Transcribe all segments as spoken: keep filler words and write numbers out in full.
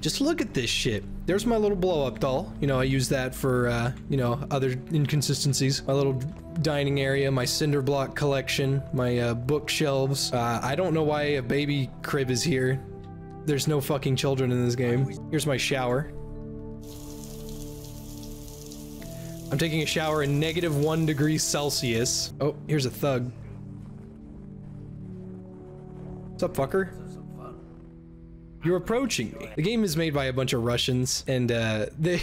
Just look at this shit. There's my little blow-up doll. You know, I use that for, uh, you know, other inconsistencies. My little dining area, my cinder block collection, my uh, bookshelves. Uh, I don't know why a baby crib is here. There's no fucking children in this game. Here's my shower. I'm taking a shower in negative one degree Celsius. Oh, here's a thug. What's up, fucker? You're approaching me. The game is made by a bunch of Russians, and uh, they...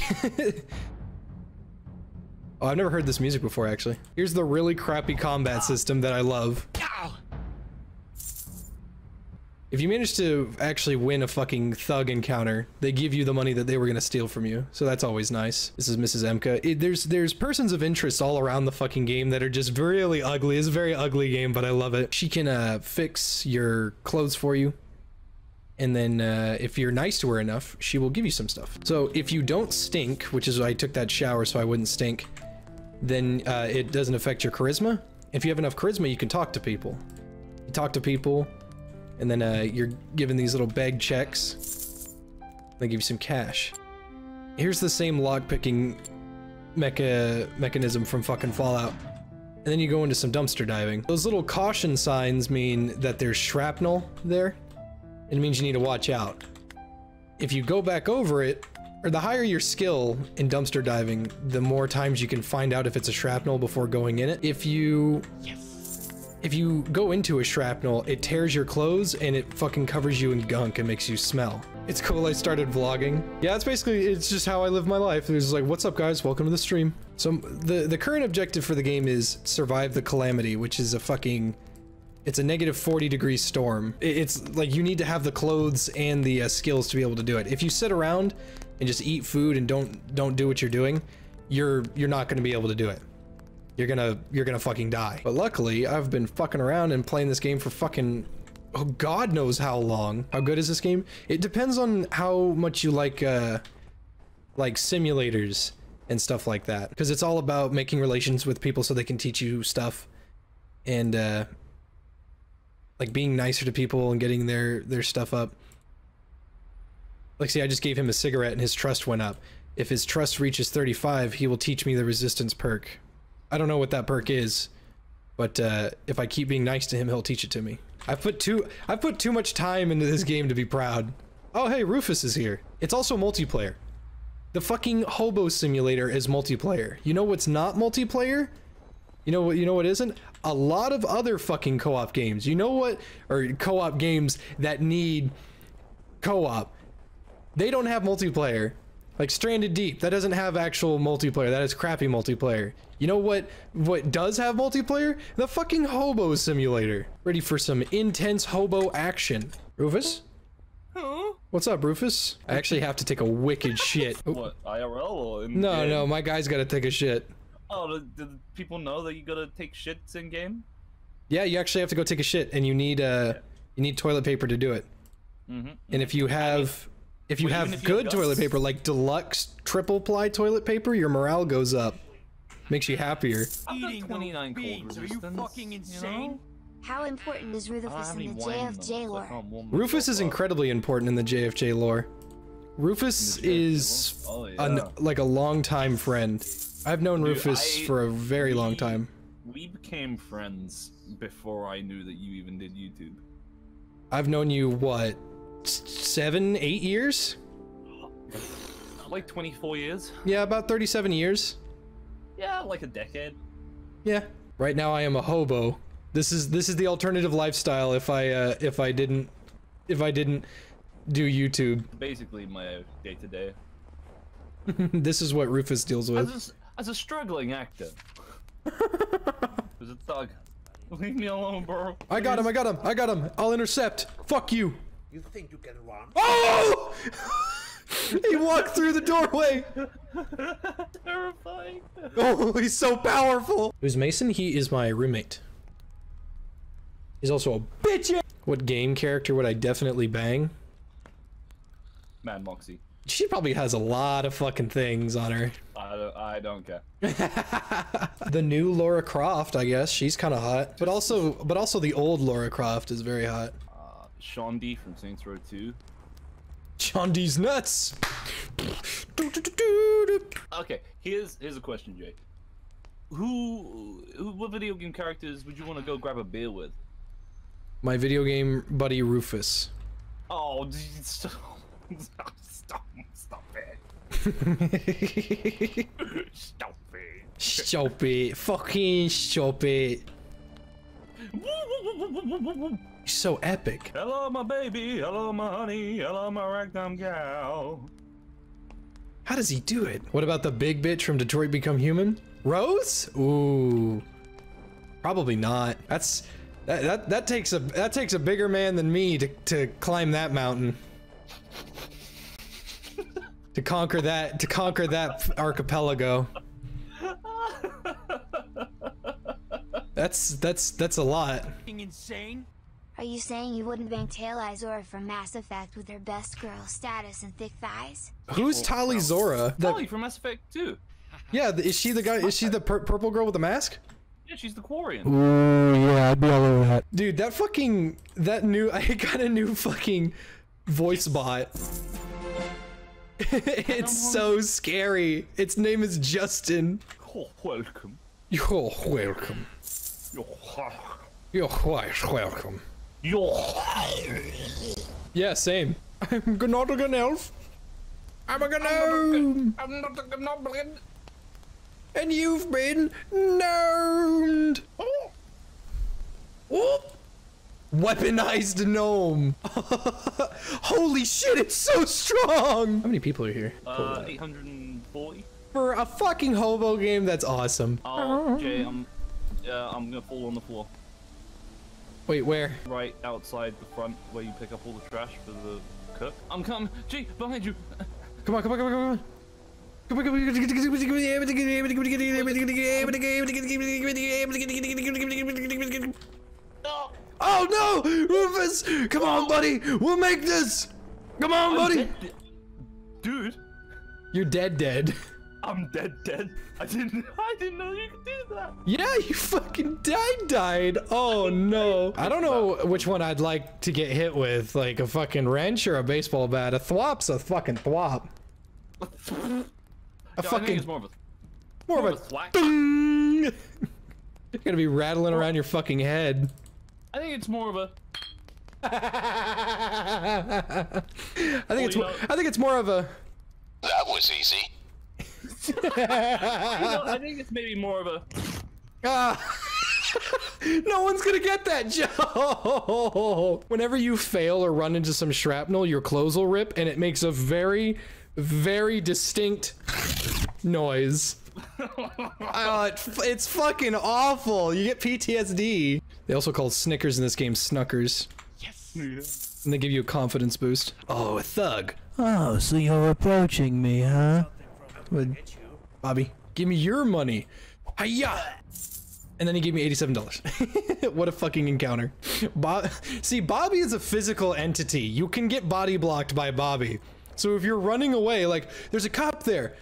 Oh, I've never heard this music before, actually. Here's the really crappy combat system that I love. If you manage to actually win a fucking thug encounter, they give you the money that they were gonna steal from you. So that's always nice. This is Missus Emka. It, there's there's persons of interest all around the fucking game that are just really ugly. It's a very ugly game, but I love it. She can uh, fix your clothes for you. And then uh, if you're nice to her enough, she will give you some stuff. So if you don't stink, which is why I took that shower so I wouldn't stink, then uh, it doesn't affect your charisma. If you have enough charisma, you can talk to people. You talk to people. And then uh, you're given these little bag checks. They give you some cash. Here's the same lockpicking mecha mechanism from fucking Fallout. And then you go into some dumpster diving. Those little caution signs mean that there's shrapnel there. It means you need to watch out. If you go back over it, or the higher your skill in dumpster diving, the more times you can find out if it's a shrapnel before going in it. If you... Yes. If you go into a shrapnel, it tears your clothes and it fucking covers you in gunk and makes you smell. It's cool I started vlogging. Yeah, it's basically, it's just how I live my life. There's like, what's up guys, welcome to the stream. So the, the current objective for the game is survive the calamity, which is a fucking, it's a negative forty degree storm. It's like, you need to have the clothes and the uh, skills to be able to do it. If you sit around and just eat food and don't, don't do what you're doing, you're, you're not gonna be able to do it. You're gonna, you're gonna fucking die. But luckily, I've been fucking around and playing this game for fucking, oh, God knows how long. How good is this game? It depends on how much you like, uh, like simulators and stuff like that. Because it's all about making relations with people so they can teach you stuff, and uh, like being nicer to people and getting their their stuff up. Like, see, I just gave him a cigarette and his trust went up. If his trust reaches thirty-five, he will teach me the resistance perk. I don't know what that perk is, but uh, if I keep being nice to him, he'll teach it to me. I've put too I've put too much time into this game to be proud. Oh, hey, Rufus is here. It's also multiplayer. The fucking Hobo Simulator is multiplayer. You know what's not multiplayer? You know what? You know what isn't? A lot of other fucking co-op games. You know what? Or co-op games that need co-op. They don't have multiplayer. Like Stranded Deep, that doesn't have actual multiplayer. That is crappy multiplayer. You know what, what does have multiplayer? The fucking Hobo Simulator. Ready for some intense hobo action. Rufus? Who? What's up, Rufus? I actually have to take a wicked shit. What, I R L? Or in no, game? No, my guy's gotta take a shit. Oh, do, do people know that you gotta take shits in game? Yeah, you actually have to go take a shit, and you need, uh, yeah. you need toilet paper to do it. Mm-hmm. And if you have... I mean, If you well, have if you good toilet paper, like deluxe triple ply toilet paper, your morale goes up. Makes you happier. I've got twenty-nine cold. Are you fucking insane? You know? How important is Rufus in the J F J lore? Rufus is incredibly important in the J F J lore. Rufus is oh, yeah. an, like a long-time friend. I've known Dude, Rufus I, for a very we, long time. We became friends before I knew that you even did YouTube. I've known you, what? Seven, eight years? Like twenty-four years? Yeah, about thirty-seven years. Yeah, like a decade. Yeah. Right now I am a hobo. This is this is the alternative lifestyle if I uh, if I didn't if I didn't do YouTube. Basically my day to day. This is what Rufus deals with. As a, as a struggling actor. As a thug. Leave me alone, bro. I got him! I got him! I got him! I'll intercept. Fuck you. You think you can run? Oh! He walked through the doorway! Terrifying. Oh, he's so powerful! Who's Mason? He is my roommate. He's also a bitch! What game character would I definitely bang? Mad Moxxi. She probably has a lot of fucking things on her. I don't, I don't care. The new Lara Croft, I guess. She's kind of hot. But also, but also the old Lara Croft is very hot. Shaundi from Saints Row two. Shondi's nuts. Okay, here's here's a question, Jay. Who, who, what video game characters would you want to go grab a beer with? My video game buddy Rufus. Oh, stop, stop, stop it. Stop it. Stop it. Fucking stop it. He's so epic. Hello, my baby. Hello, my honey. Hello, my ragtime gal. How does he do it? What about the big bitch from Detroit Become Human? Rose? Ooh. Probably not. That's that that, that takes a that takes a bigger man than me to, to climb that mountain. to conquer that to conquer that archipelago. That's that's that's a lot. Insane. Are you saying you wouldn't bank Tali'Zorah from Mass Effect with her best girl status and thick thighs? Who's Tali'Zorah? Tali from Mass Effect two. Yeah, is she the guy? Is she the pur purple girl with the mask? Yeah, she's the Quarian. Ooh, yeah, I'd be all over that. Dude, that fucking that new I got a new fucking voice bot. It's so scary. Its name is Justin. You're welcome. You're welcome. You're welcome. You're welcome. You're yeah, same. I'm not a good elf. I'm a gnome. I'm not a goblin. And you've been gnomed. Oh. Oh. Weaponized gnome. Holy shit, it's so strong. How many people are here? Uh, eight hundred forty. For a fucking hobo game, that's awesome. Oh, Jay, I'm, uh, I'm gonna fall on the floor. Wait, where? Right outside the front where you pick up all the trash for the cook. I'm coming! Gee, behind you! Come on, come on, come on, come on! Come on, come on, come on, come on, come on, come on. Oh no! Rufus! Come on, buddy! We'll make this! Come on, buddy! Dude! You're dead dead. I'm dead dead. I didn't I didn't know you could do that. Yeah, you fucking died died. Oh no. I don't know which one I'd like to get hit with, like a fucking wrench or a baseball bat. A thwop's a fucking thwop. A no, fucking I think it's more of a more, more of a thwack. You're gonna be rattling around your fucking head. I think it's more of a I think well, it's you know, I think it's more of a that was easy. You know, I think it's maybe more of a. Uh, no one's gonna get that joke. Whenever you fail or run into some shrapnel, your clothes will rip, and it makes a very, very distinct noise. uh, it, it's fucking awful. You get P T S D. They also call Snickers in this game Snuckers. Yes. Yeah. And they give you a confidence boost. Oh, a thug. Oh, so you're approaching me, huh? Bobby, give me your money. Hiya! And then he gave me eighty-seven dollars. What a fucking encounter. Bob See, Bobby is a physical entity. You can get body blocked by Bobby. So if you're running away, like, there's a cop there,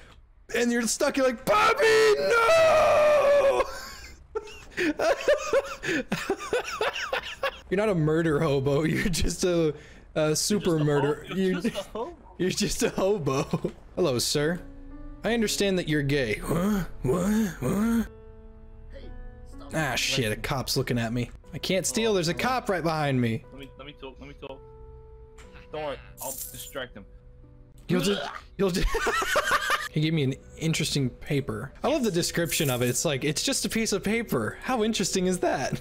and you're stuck, you're like, Bobby, no! You're not a murder hobo, you're just a, a super murderer. You're, you're, you're just a hobo. Hello, sir. I understand that you're gay. Huh? What? What? Hey, stop. Ah, shit, a cop's looking at me. I can't steal, oh, there's a cop right behind me. Let me, let me talk, let me talk. Don't worry, I'll distract him. You'll just, you'll just, he gave me an interesting paper. I love the description of it, it's like, it's just a piece of paper. How interesting is that?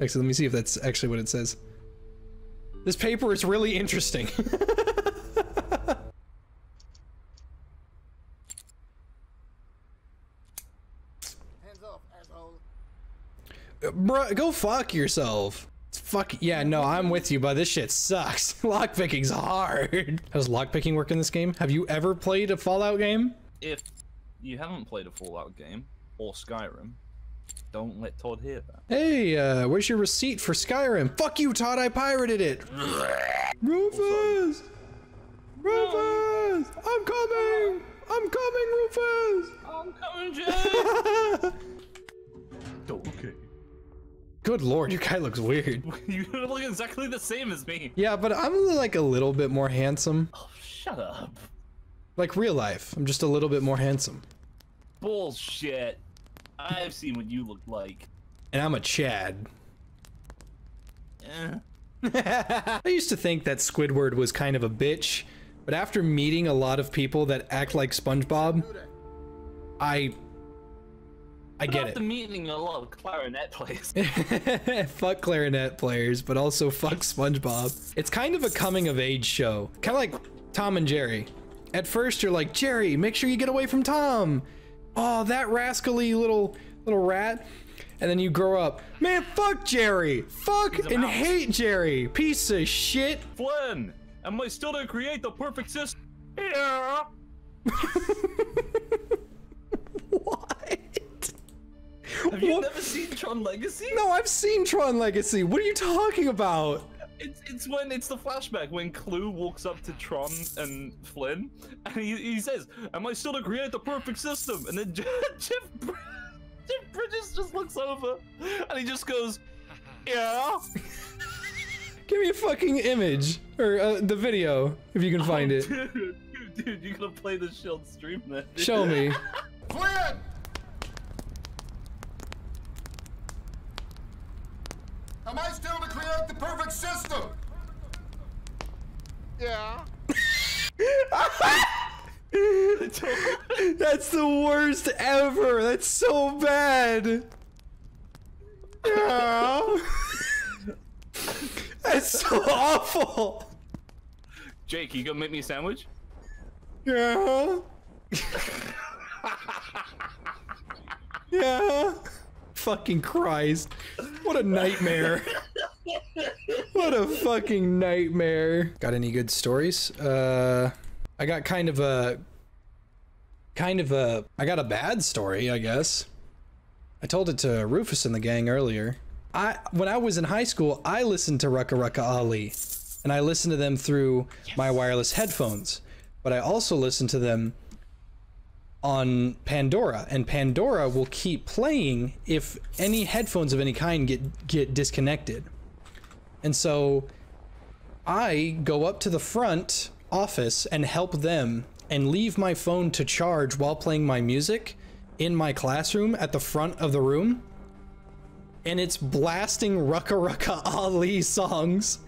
Actually, let me see if that's actually what it says. This paper is really interesting. Bruh, go fuck yourself. Fuck, yeah, no, I'm with you, but this shit sucks. Lockpicking's hard. How does lockpicking work in this game? Have you ever played a Fallout game? If you haven't played a Fallout game, or Skyrim, don't let Todd hear that. Hey, uh, where's your receipt for Skyrim? Fuck you, Todd, I pirated it! Rufus! Rufus! I'm coming! I'm coming, Rufus! I'm coming, Jay! Okay. Good lord, your guy looks weird. You look exactly the same as me. Yeah, but I'm like a little bit more handsome. Oh, shut up. Like real life, I'm just a little bit more handsome. Bullshit. I've seen what you look like. And I'm a Chad. Eh. I used to think that Squidward was kind of a bitch, but after meeting a lot of people that act like SpongeBob, I... I get it. After meeting a lot of clarinet players. Fuck clarinet players, but also fuck SpongeBob. It's kind of a coming-of-age show. Kind of like Tom and Jerry. At first, you're like, Jerry, make sure you get away from Tom. Oh, that rascally little little rat. And then you grow up. Man, fuck Jerry. Fuck and mouse. Hate Jerry. Piece of shit. Flynn, am I still to create the perfect system? Yeah. What? Have you what? Never seen Tron Legacy? No, I've seen Tron Legacy. What are you talking about? It's, it's when it's the flashback when Clu walks up to Tron and Flynn and he, he says, am I still to create the perfect system? And then Jeff, Jeff, Jeff Bridges just looks over and he just goes, yeah. Give me a fucking image or uh, the video if you can find oh, it. Dude, dude, you're gonna play the shield stream then. Show me. Flynn! Am I still to create the perfect system? Yeah. That's the worst ever. That's so bad. Yeah. That's so awful. Jake, you gonna make me a sandwich? Yeah. Yeah. Fucking Christ. What a nightmare. What a fucking nightmare. Got any good stories? Uh, I got kind of a, kind of a, I got a bad story, I guess. I told it to Rufus and the gang earlier. I, when I was in high school, I listened to Rucka Rucka Ali and I listened to them through yes. my wireless headphones, but I also listened to them on Pandora, and Pandora will keep playing if any headphones of any kind get get disconnected. And so I go up to the front office and help them and leave my phone to charge while playing my music in my classroom at the front of the room, and it's blasting Rucka Rucka Ali songs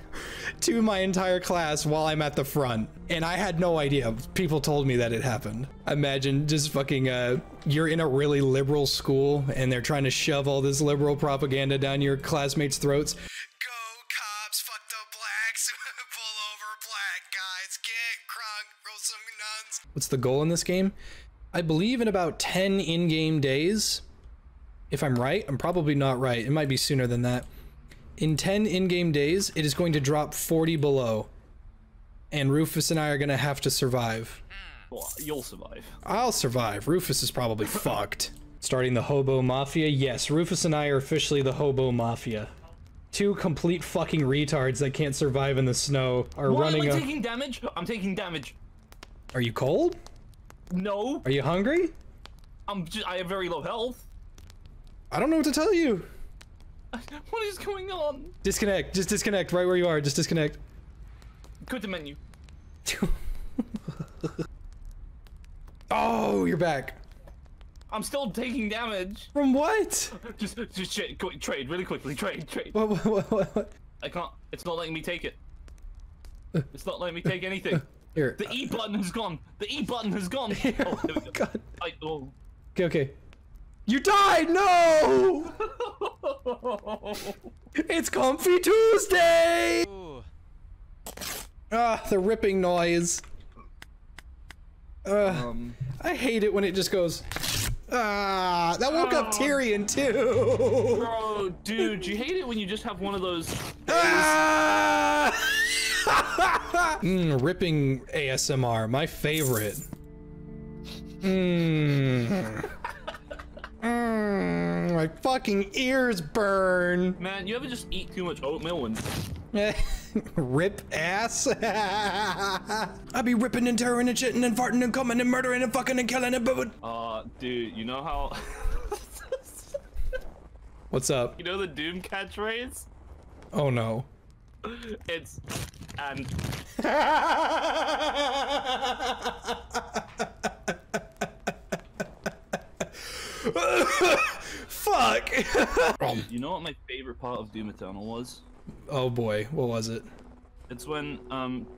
to my entire class while I'm at the front. And I had no idea. People told me that it happened. Imagine just fucking, uh, you're in a really liberal school and they're trying to shove all this liberal propaganda down your classmates' throats. Go cops, fuck the blacks, pull over black guys, get crunk, roll some nuns. What's the goal in this game? I believe in about ten in-game days. If I'm right, I'm probably not right. It might be sooner than that. In ten in-game days, it is going to drop forty below. And Rufus and I are going to have to survive. Well, you'll survive. I'll survive. Rufus is probably fucked. Starting the Hobo Mafia? Yes, Rufus and I are officially the Hobo Mafia. Two complete fucking retards that can't survive in the snow are Why running- Why am I a... taking damage? I'm taking damage. Are you cold? No. Are you hungry? I'm just, I have very low health. I don't know what to tell you. What is going on? Disconnect. Just disconnect right where you are. Just disconnect. Quit the menu. Oh, you're back. I'm still taking damage. From what? Just, just shit. Quick, trade really quickly. Trade, trade. What, what, what, what, what? I can't. It's not letting me take it. It's not letting me take anything. Here. The E button has gone. The E button has gone. Here. Oh, there we go. God. I, oh. Okay, okay. You died! No! It's Comfy Tuesday! Ooh. Ah, the ripping noise. Uh, um. I hate it when it just goes. Ah, that woke oh. up Tyrion too. Bro, dude, you hate it when you just have one of those. Ah! mm, ripping A S M R, my favorite. Mmm. Mmm, my fucking ears burn. Man, you ever just eat too much oatmeal and rip ass? I be ripping and tearing and shitting and farting and coming and murdering and fucking and killing and booing. Uh, dude, you know how What's up? You know the Doom catchphrase? Oh no. It's and. Fuck. You know what my favorite part of Doom Eternal was? Oh boy, what was it? It's when um.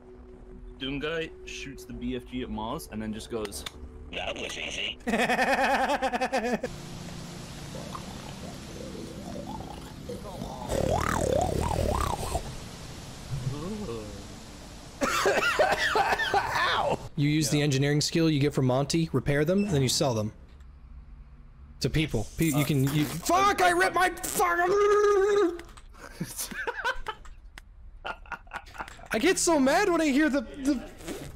Doom Guy shoots the B F G at Mars and then just goes, that was easy. Ow! You use yeah. the engineering skill you get from Monty, repair them, and then you sell them to people. Pe uh, you can. You fuck! I ripped my fuck! I get so mad when I hear the the,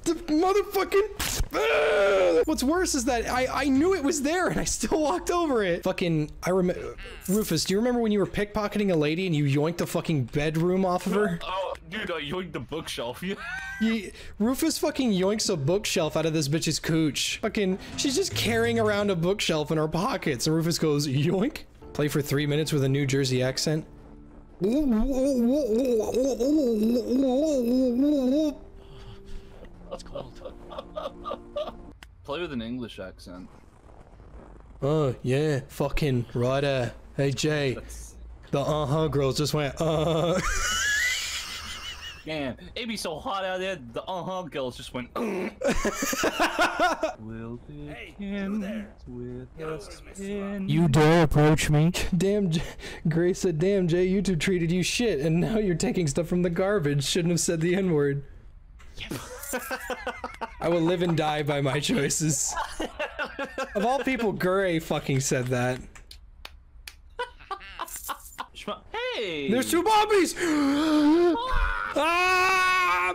the motherfucking. Uh, what's worse is that I I knew it was there and I still walked over it. Fucking I remember. Rufus, do you remember when you were pickpocketing a lady and you yoinked the fucking bedroom off of her? Oh, dude, I yoinked the bookshelf. you, Rufus fucking yoinks a bookshelf out of this bitch's cooch. Fucking, she's just carrying around a bookshelf in her pockets, and Rufus goes yoink. Play for three minutes with a New Jersey accent. That's cold. Play with an English accent. Oh yeah, fucking right. Uh, hey Jay, That's... the uh huh girls just went uh. -huh. Damn, it be so hot out there. The uh huh girls just went. We'll hey, you there. You dare approach me. Damn, J Grace said, damn, Jay, YouTube treated you shit, and now you're taking stuff from the garbage. Shouldn't have said the N-word. I will live and die by my choices. Of all people, Gurey fucking said that. Hey! There's two bobbies! Ah!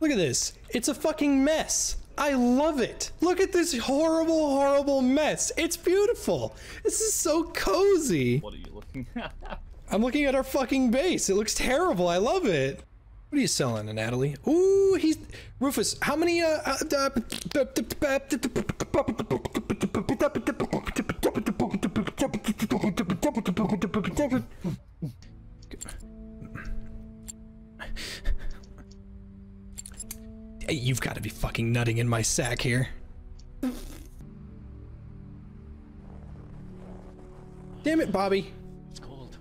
Look at this. It's a fucking mess. I love it. Look at this horrible, horrible mess. It's beautiful. This is so cozy. What are you looking at? I'm looking at our fucking base. It looks terrible. I love it. What are you selling, Natalie? Ooh, he's... Rufus, how many, uh... Hey, you've got to be fucking nutting in my sack here. Damn it, Bobby. It's cold.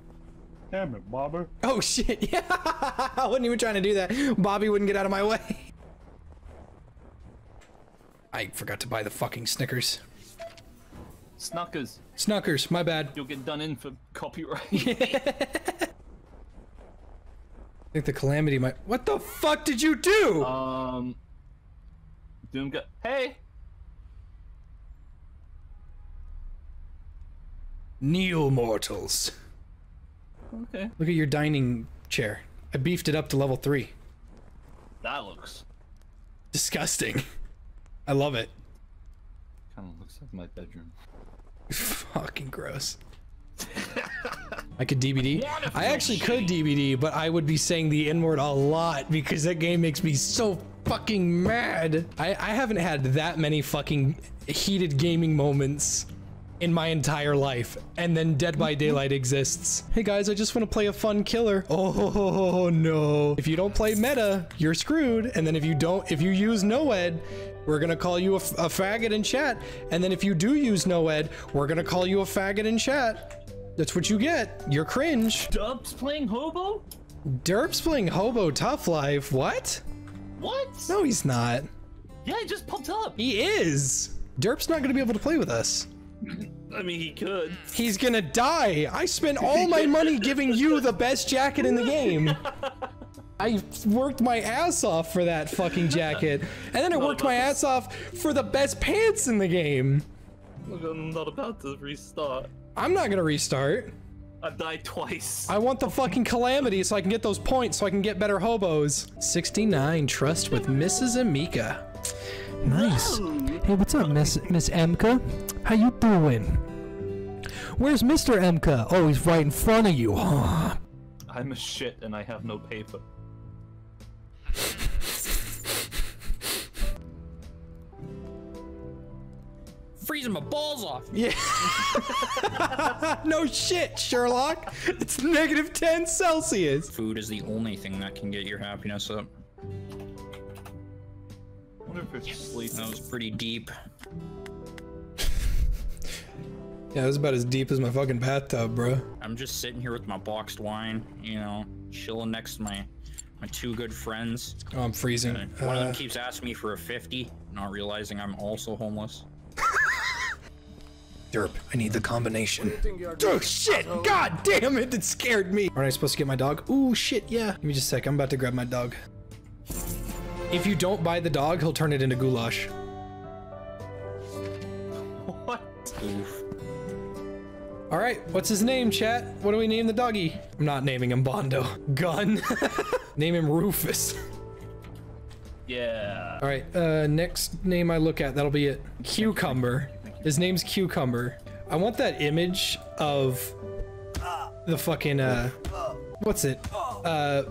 Damn it, Bobber. Oh shit, yeah. I wasn't even trying to do that. Bobby wouldn't get out of my way. I forgot to buy the fucking Snickers. Snuckers. Snuckers, my bad. You'll get done in for copyright. Yeah. I think the calamity might- What the fuck did you do?! Um... Doom Guy- Hey! Neo mortals. Okay. Look at your dining chair. I beefed it up to level three. That looks... disgusting. I love it. Kinda looks like my bedroom. Fucking gross. I could D B D. I actually could D B D, but I would be saying the N-word a lot because that game makes me so fucking mad. I, I haven't had that many fucking heated gaming moments in my entire life. And then Dead by Daylight exists. Hey guys, I just want to play a fun killer. Oh no. If you don't play meta, you're screwed. And then if you don't, if you use NoEd, we're gonna call you a, f a faggot in chat. And then if you do use NoEd, we're gonna call you a faggot in chat. That's what you get. You're cringe. Derp's playing Hobo? Derp's playing Hobo Tough Life. What? What? No, he's not. Yeah, he just popped up. He is. Derp's not gonna be able to play with us. I mean, he could. He's gonna die. I spent all my money giving you the best jacket in the game. I worked my ass off for that fucking jacket. And then I worked my ass off for the best pants in the game. I'm not about to restart. I'm not gonna restart. I've died twice. I want the fucking calamity so I can get those points so I can get better hobos. sixty-nine trust with Missus Amika. Nice. Hey, what's up, Miss Miss Emka? How you doing? Where's Mister Emka? Oh, he's right in front of you. I'm a shit and I have no paper. Free freezing my balls off. Yeah. No shit, Sherlock. It's negative ten Celsius. Food is the only thing that can get your happiness up. What if it's yes. sleep? That was pretty deep. Yeah, it was about as deep as my fucking bathtub, bro. I'm just sitting here with my boxed wine, you know, chilling next to my my two good friends. Oh, I'm freezing. Uh, One of them keeps asking me for a fifty, not realizing I'm also homeless. Derp, I need the combination. Oh shit, oh. God damn it, it scared me. Aren't I supposed to get my dog? Ooh shit, yeah. Give me just a sec, I'm about to grab my dog. If you don't buy the dog, he'll turn it into goulash. What? Oof. All right, what's his name, chat? What do we name the doggy? I'm not naming him Bondo. Gun. Name him Rufus. Yeah. All right, uh, next name I look at, that'll be it. Cucumber. His name's Cucumber. I want that image of the fucking, uh, what's it? Uh,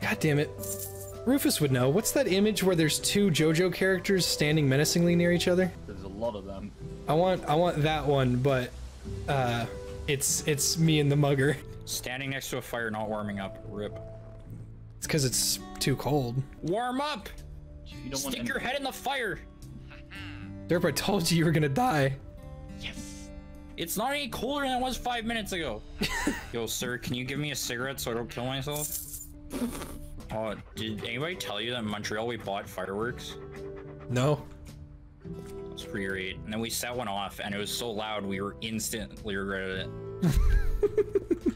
God damn it. Rufus would know. What's that image where there's two JoJo characters standing menacingly near each other? There's a lot of them. I want, I want that one, but uh, it's it's me and the mugger. Standing next to a fire, not warming up. Rip. It's because it's too cold. Warm up. You don't Stick want your head in the fire. Derp, I told you you were gonna die. Yes. It's not any colder than it was five minutes ago. Yo, sir, can you give me a cigarette so I don't kill myself? Oh, did anybody tell you that in Montreal we bought fireworks? No. It's pretty great. And then we set one off and it was so loud we were instantly regretted it.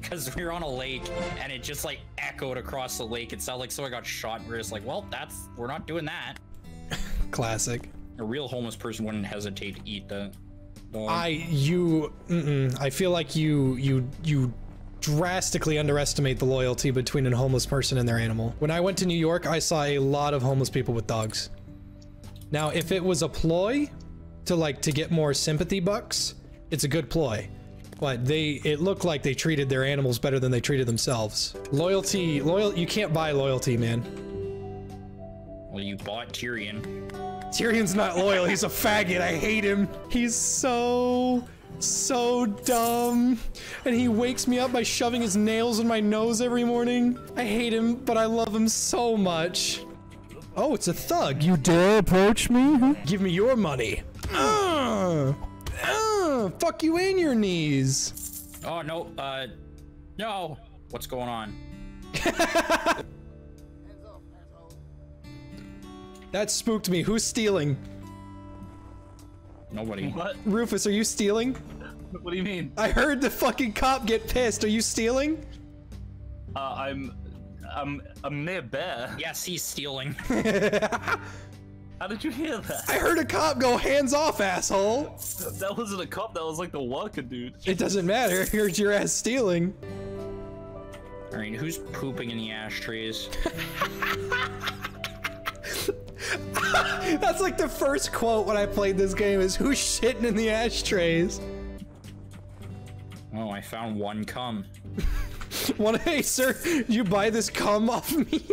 Because we were on a lake and it just like echoed across the lake. It sounded like someone got shot and we we're just like, well, that's, we're not doing that. Classic. A real homeless person wouldn't hesitate to eat that. Um, I, you, mm-mm, I feel like you, you, you drastically underestimate the loyalty between a homeless person and their animal. When I went to New York, I saw a lot of homeless people with dogs. Now, if it was a ploy to like to get more sympathy bucks, it's a good ploy. But they it looked like they treated their animals better than they treated themselves. Loyalty, loyal you can't buy loyalty, man. Well, you bought Tyrion. Tyrion's not loyal, he's a faggot. I hate him. He's so so dumb. And he wakes me up by shoving his nails in my nose every morning. I hate him, but I love him so much. Oh, it's a thug. You dare approach me? Huh? Give me your money. Uh, uh, fuck you and your knees. Oh, no. Uh, no. What's going on? That spooked me. Who's stealing? Nobody. What? Rufus, are you stealing? What do you mean? I heard the fucking cop get pissed. Are you stealing? Uh, I'm... I'm a mere bear. Yes, he's stealing. How did you hear that? I heard a cop go, hands off, asshole. That wasn't a cop, that was like the worker dude. It doesn't matter, here's your ass stealing. I mean, who's pooping in the ashtrays? That's like the first quote when I played this game is, who's shitting in the ashtrays? Oh, I found one cum. One, hey sir, you buy this cum off me?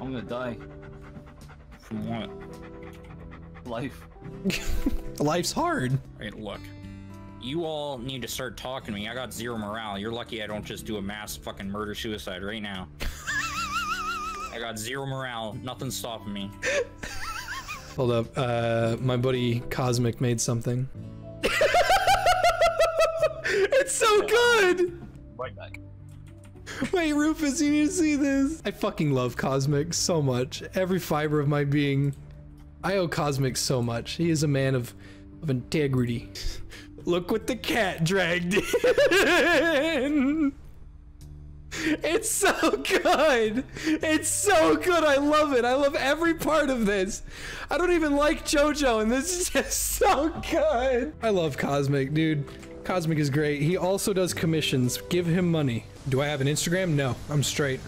I'm gonna die. From what? Life. Life's hard. Alright, look. You all need to start talking to me. I got zero morale. You're lucky I don't just do a mass fucking murder-suicide right now. I got zero morale. Nothing's stopping me. Hold up. Uh, my buddy Cosmic made something. It's so good! Right back. Wait, Rufus, you need to see this. I fucking love Cosmic so much. Every fiber of my being. I owe Cosmic so much. He is a man of, of integrity. Look what the cat dragged in. It's so good. It's so good. I love it. I love every part of this. I don't even like JoJo, and this is just so good. I love Cosmic, dude. Cosmic is great. He also does commissions. Give him money. Do I have an Instagram? No, I'm straight.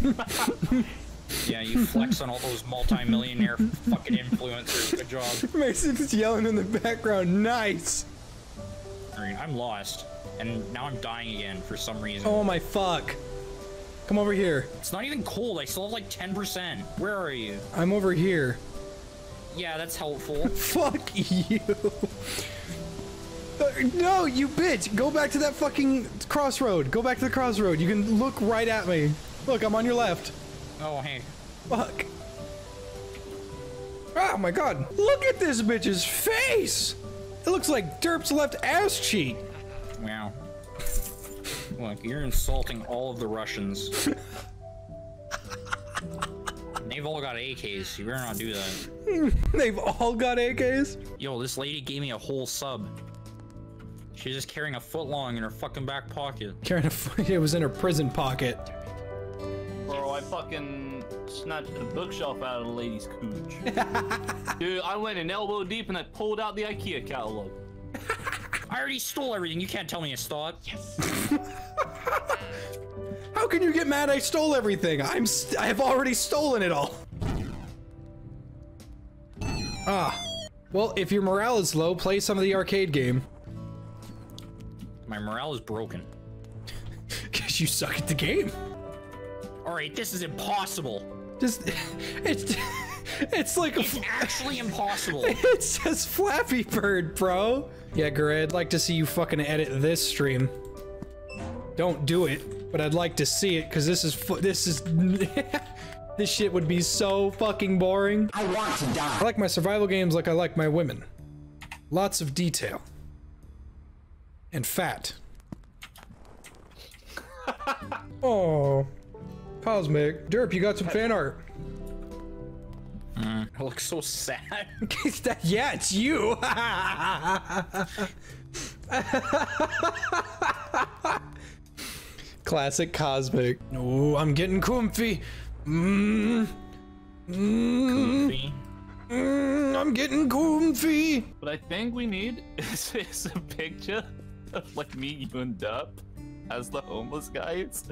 Yeah, you flex on all those multi-millionaire fucking influencers. Good job. Mason's yelling in the background. Nice. I mean, I'm lost, and now I'm dying again for some reason. Oh my fuck! Come over here. It's not even cold. I still have like ten percent. Where are you? I'm over here. Yeah, that's helpful. Fuck you. No, you bitch! Go back to that fucking crossroad. Go back to the crossroad. You can look right at me. Look, I'm on your left. Oh, hey. Fuck. Oh my god. Look at this bitch's face! It looks like Derp's left ass cheek. Wow. Look, you're insulting all of the Russians. They've all got A Ks. You better not do that. They've all got A Ks? Yo, this lady gave me a whole sub. She's just carrying a foot long in her fucking back pocket. Carrying a foot? It was in her prison pocket. Bro, I fucking snatched the bookshelf out of the lady's cooch. Dude, I went an elbow deep and I pulled out the IKEA catalog. I already stole everything. You can't tell me I stole it. Yes. How can you get mad I stole everything? I'm st I have already stolen it all. Ah. Well, if your morale is low, play some of the arcade game. My morale is broken. Cause you suck at the game. All right, this is impossible. Just, it's, it's like it's a, actually impossible. It says Flappy Bird, bro. Yeah, Gura, I'd like to see you fucking edit this stream. Don't do it, but I'd like to see it because this is fu this is this shit would be so fucking boring. I want to die. I like my survival games like I like my women. Lots of detail. And fat. Oh, Cosmic. Derp, you got some fan art. Mm, it looks so sad. Yeah, it's you. Classic Cosmic. Oh, I'm getting comfy. Mm. Mm. Mm, I'm getting comfy. What I think we need is, is a picture. Like me, you and Dup as the homeless guys,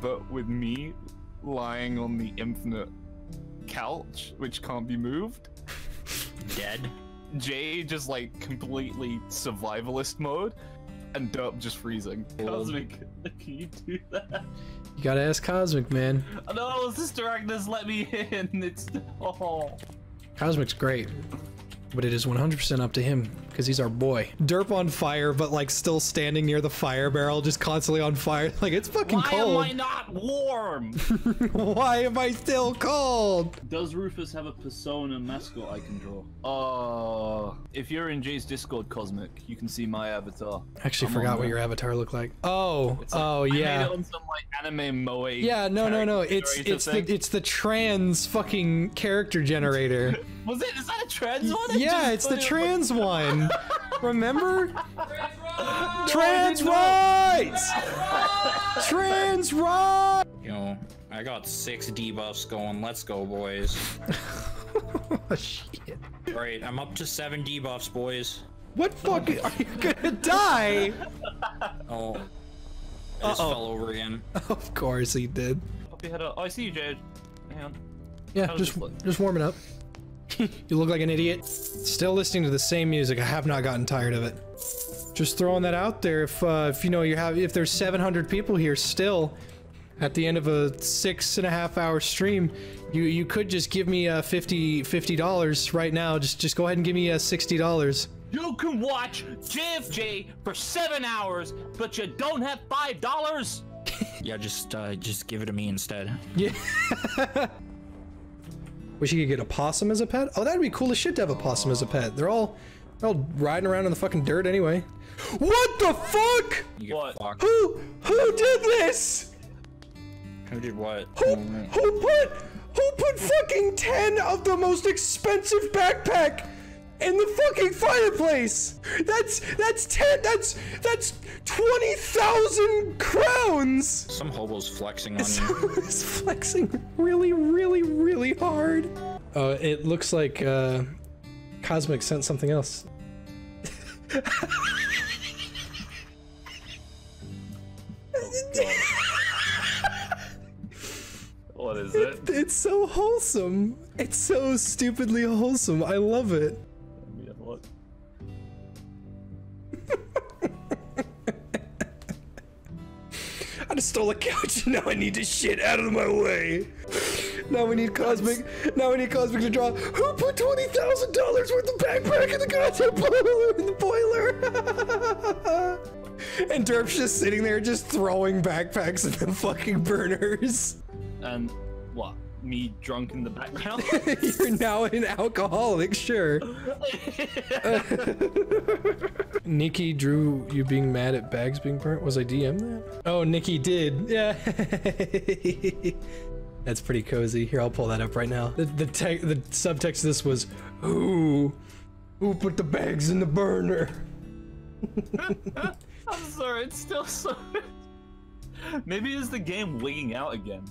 but with me lying on the infinite couch, which can't be moved. Dead. Jay just like completely survivalist mode, and Dup just freezing. Cosmic, can you do that? You gotta ask Cosmic, man. Oh, no, Sister Agnes let me in. It's oh. Cosmic's great. But it is one hundred percent up to him, because he's our boy. Derp on fire, but like still standing near the fire barrel, just constantly on fire. Like, it's fucking Why cold. Why am I not warm? Why am I still cold? Does Rufus have a persona mascot I can draw? Uh, if you're in Jay's Discord, Cosmic, you can see my avatar. I actually I'm forgot what your avatar looked like. Oh, like, oh yeah. I made it on some like anime moe. Yeah, no, no, no. It's it's thing. the it's the trans fucking character generator. Was it? Is that a trans one? Yeah, it's the trans one. Remember? Trans rights! Trans rights! You know, I got six debuffs going. Let's go, boys. Oh, shit. Alright, I'm up to seven debuffs, boys. What fucking- are you gonna die? Oh. I just uh-oh. fell over again. Of course he did. Oh, I see you, Jade. Hang on. Yeah, just, just warming up. You look like an idiot. Still listening to the same music. I have not gotten tired of it. Just throwing that out there. If uh, if you know you have, if there's seven hundred people here still, at the end of a six and a half hour stream, you you could just give me a fifty dollars right now. Just just go ahead and give me a sixty dollars. You can watch J F J for seven hours, but you don't have five dollars. Yeah, just uh, just give it to me instead. Yeah. Wish you could get a possum as a pet. Oh, that'd be cool as shit to have a possum as a pet. They're all, they're all riding around in the fucking dirt anyway. What the fuck? What? Fucked. Who, who did this? Who did what? Who, who put, who put fucking ten of the most expensive backpack in the fucking fireplace? That's, that's ten, that's, that's twenty thousand crowns! Some hobo's flexing on you. It's flexing really, really, really hard. Uh, it looks like, uh, Cosmic sent something else. What is it? it? It's so wholesome. It's so stupidly wholesome. I love it. stole a couch. Now I need to shit out of my way. Now we need Cosmic. Now we need Cosmic to draw. Who put twenty thousand dollars worth of backpack in the goddamn boiler? In the boiler. And Derp's just sitting there, just throwing backpacks at the fucking burners. And um, what? Me drunk in the background? You're now an alcoholic, sure. uh, Nikki drew you being mad at bags being burnt. Was I D M that? Oh, Nikki did. Yeah. That's pretty cozy. Here, I'll pull that up right now. The the, te the subtext of this was, ooh, who put the bags in the burner? I'm sorry, it's still so... Maybe it's the game wigging out again.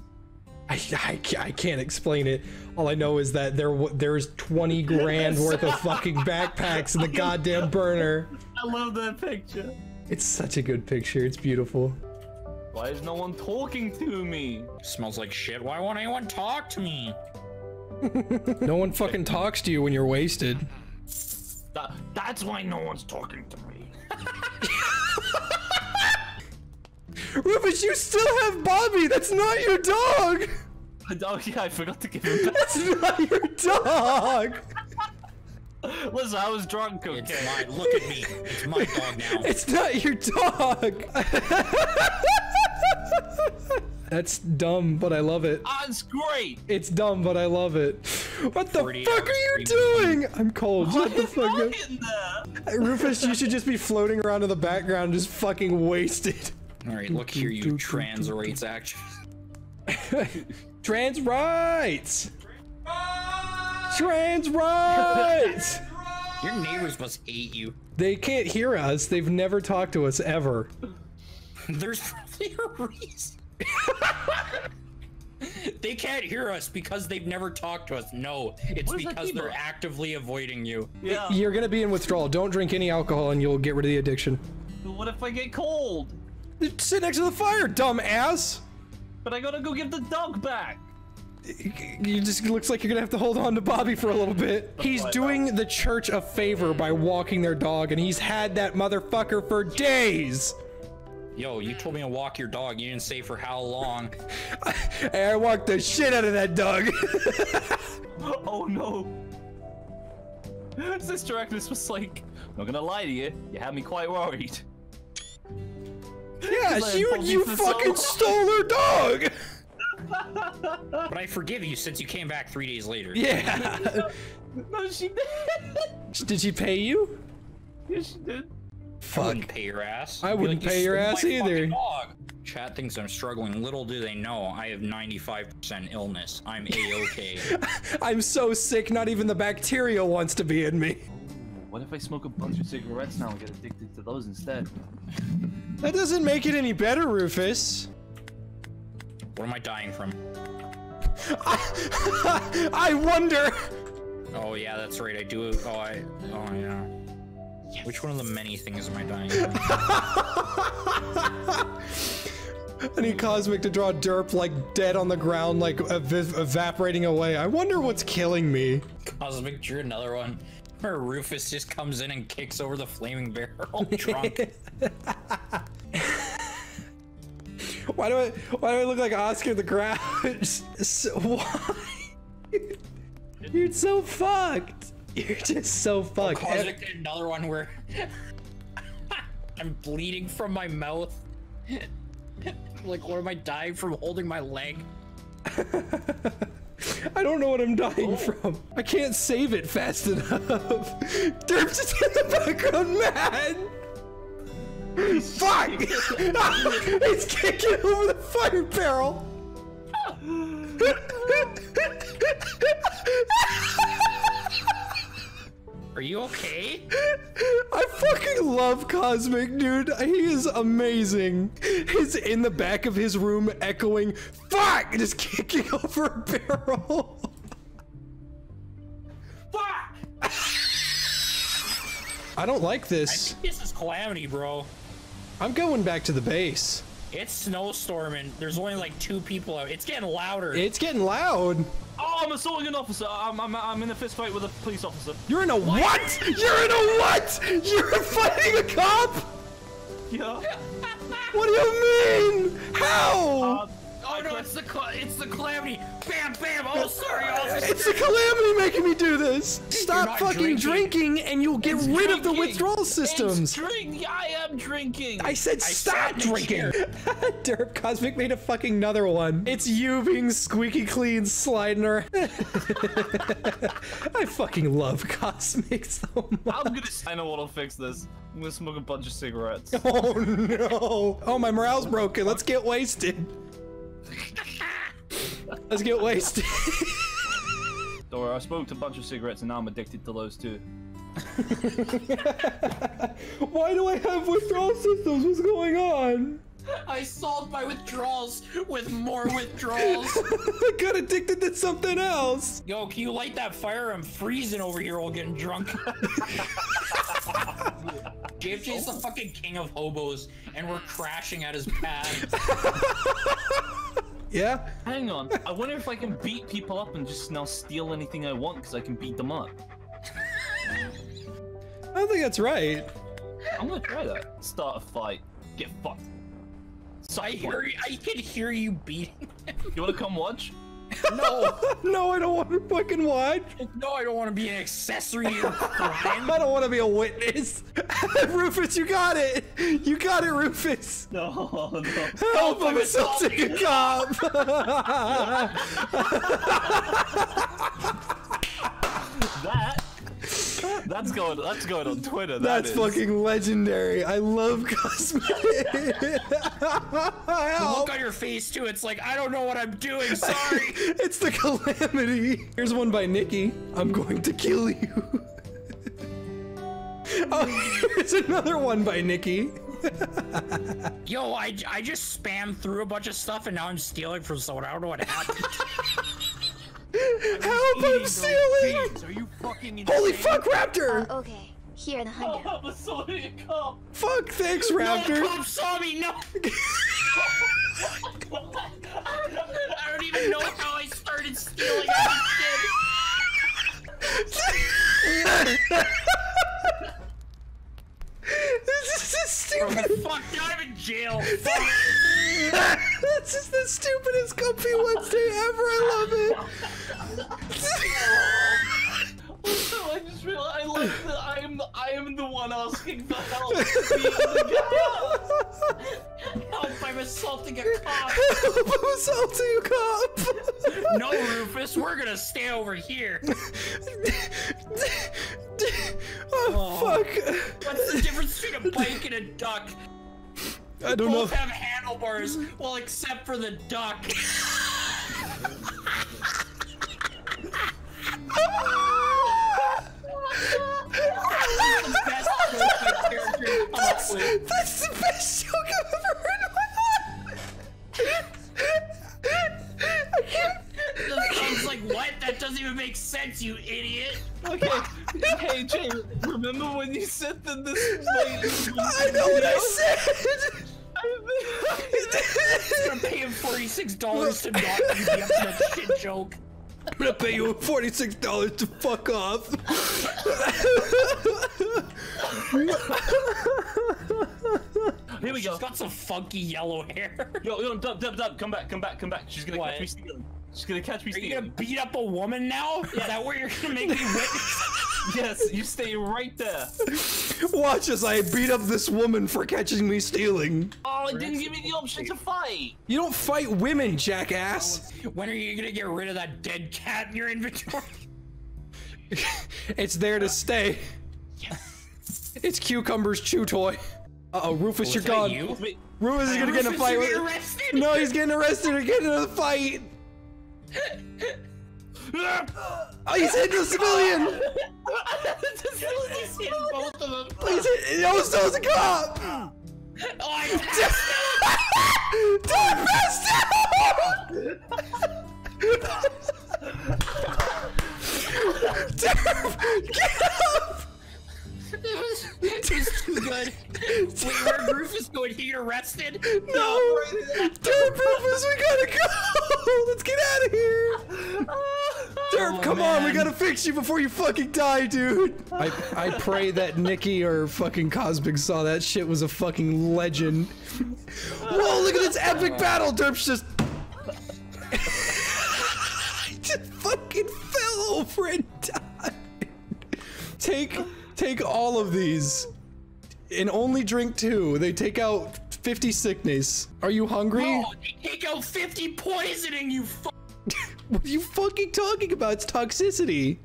I, I, I can't explain it. All I know is that there there's twenty grand worth of fucking backpacks in the goddamn burner. I love that picture. It's such a good picture. It's beautiful. Why is no one talking to me? Smells like shit. Why won't anyone talk to me? No one fucking talks to you when you're wasted. That, that's why no one's talking to me. Rufus, you still have Bobby! That's not your dog! Oh yeah, I forgot to give him back. That's not your dog! Listen, I was drunk, okay? It's my, look at me. It's my dog now. It's not your dog! That's dumb, but I love it. Ah, it's great! It's dumb, but I love it. What the fuck are you doing? I'm cold. What the fuck? Rufus, you should just be floating around in the background just fucking wasted. Alright, look here, you trans rights action. Trans rights! Trans rights! Your neighbors must hate you. They can't hear us. They've never talked to us ever. There's probably a reason. They can't hear us because they've never talked to us. No, it's because they're actively avoiding you. Yeah. You're gonna be in withdrawal. Don't drink any alcohol and you'll get rid of the addiction. But what if I get cold? Sit next to the fire, dumbass! But I gotta go give the dog back! You just looks like you're gonna have to hold on to Bobby for a little bit. He's doing the church a favor by walking their dog, and he's had that motherfucker for days! Yo, you told me to walk your dog, you didn't say for how long. Hey, I walked the shit out of that dog! Oh no! Sister Agnes was like, not gonna lie to you, you had me quite worried. Yeah, you, you fucking stole her dog! But I forgive you since you came back three days later. Yeah. no, no, she did. Did she pay you? Yes, she did. Fuck. I wouldn't pay your ass. I wouldn't pay your ass either. Chat thinks I'm struggling. Little do they know, I have ninety-five percent illness. I'm A-okay. I'm so sick, not even the bacteria wants to be in me. What if I smoke a bunch of cigarettes now and get addicted to those instead? That doesn't make it any better, Rufus. What am I dying from? I, I wonder! Oh yeah, that's right, I do- oh, I- oh yeah. Yes. Which one of the many things am I dying from? I need Cosmic to draw Derp, like, dead on the ground, like, ev evaporating away. I wonder what's killing me. Cosmic drew another one. Where Rufus just comes in and kicks over the flaming barrel drunk. Why do I why do I look like Oscar the Grouch? So, why? You're so fucked. You're just so fucked. Oh, I did another one where I'm bleeding from my mouth. Like, what am I dying from holding my leg? I don't know what I'm dying oh. from. I can't save it fast enough. Derp's just in the background, mad. Fuck! It's kicking over the fire barrel. Are you okay? I fucking love Cosmic, dude. He is amazing. He's in the back of his room echoing, fuck! Just kicking over a barrel. Fuck! I don't like this. I think this is Calamity, bro. I'm going back to the base. It's snowstorming. There's only like two people out. It's getting louder. It's getting loud. Oh, I'm assaulting an officer. I'm, I'm, I'm in a fist fight with a police officer. You're in a what? what? You're in a what? You're fighting a cop? Yeah. What do you mean? How? Um, oh no, it's the it's the calamity. Bam, bam. Oh, sorry. Oh, it's the calamity making me do this. Stop fucking drinking. drinking, and you'll get it's rid drinking. of the withdrawal systems. Drink. I am drinking. I said stop I drinking. Derp Cosmic made a fucking another one. It's you being squeaky clean, sliding around. I fucking love Cosmic so much. I'm gonna. I know what'll fix this. I'm gonna smoke a bunch of cigarettes. Oh no! Oh, my morale's broken. Let's get wasted. Let's get wasted. Don't worry, I smoked a bunch of cigarettes and now I'm addicted to those too. Why do I have withdrawal systems? What's going on? I solved my withdrawals with more withdrawals. I got addicted to something else. Yo, can you light that fire? I'm freezing over here while getting drunk. J F J's the fucking king of hobos, and we're crashing at his pad. Yeah? Hang on, I wonder if I can beat people up and just now steal anything I want because I can beat them up. I don't think that's right. I'm gonna try that. Start a fight. Get fucked. So I, hear you, I can hear you beating him. You wanna come watch? No! No, I don't want to fucking watch! No, I don't want to be an accessory to your crime! I don't want to be a witness! Rufus, you got it! You got it, Rufus! No, no. Help, I'm assaulting a cop! that... That's going, that's going on Twitter, that That's is. fucking legendary. I love Cosmic. The look on your face, too. It's like, I don't know what I'm doing. Sorry. It's the calamity. Here's one by Nikki. I'm going to kill you. Oh, here's another one by Nikki. Yo, I, I just spammed through a bunch of stuff, and now I'm stealing from someone. I don't know what happened. Help! I'm stealing! Are you fucking Holy fuck, Raptor! Uh, okay, here in the hundo. Oh, I'm assaulting a cop. Fuck, thanks, Raptor. No, the cop saw me. No. I don't even know how I started stealing. This is just stupid. Fuck, now I'm in jail. This is the stupidest Comfy Wednesday ever. I love it. Also, I just realized I like that I am I am the one asking for help. Help! I'm assaulting a cop. Help! I'm assaulting a cop. No, Rufus, we're gonna stay over here. Oh, oh fuck! What's the difference between a bike and a duck? I don't Both know. have handlebars, well, except for the duck. That's the best joke my character has come up with. That's the best joke I've ever heard in my life. I can't. I was like, what? That doesn't even make sense, you idiot. Okay. Hey, Jay, remember when you said that this lady I know what know? I said! I'm gonna pay him forty-six dollars to not beat me up for that shit joke. I'm gonna pay you forty-six dollars to fuck off. Here we go. She's got some funky yellow hair. Yo, yo, dub, dub, dub, come back, come back, come back. She's gonna what? catch me stealing. She's gonna catch me. Are stealing. you gonna beat up a woman now? Is that where you're gonna make me witness? Yes, you stay right there. Watch as I beat up this woman for catching me stealing. Oh, it didn't give me the option to fight. You don't fight women, jackass. When are you gonna get rid of that dead cat in your inventory? It's there to stay. Yes. It's Cucumber's chew toy. Uh-oh, Rufus, oh, you're gone. You? Rufus is gonna Rufus get in a fight with- arrested? No, he's getting arrested and getting in a fight. Oh, he's hitting the civilian! He's hitting both of them. He's hitting- oh, so it's a cop! Oh, I passed him! Don't pass him! Derp, get up! It was, it was too good. Wait, where Rufus going? He arrested? No! Derp, Rufus, we gotta go! Let's get out of here! Derp, oh, come man. on, we gotta fix you before you fucking die, dude. I, I pray that Nikki or fucking Cosmic saw that shit was a fucking legend. Whoa, look at this epic battle. Derp's just... I just fucking fell over and died. Take, take all of these. And only drink two. They take out fifty sickness. Are you hungry? Oh, they take out fifty poisoning, you fuck. What are you fucking talking about? It's toxicity.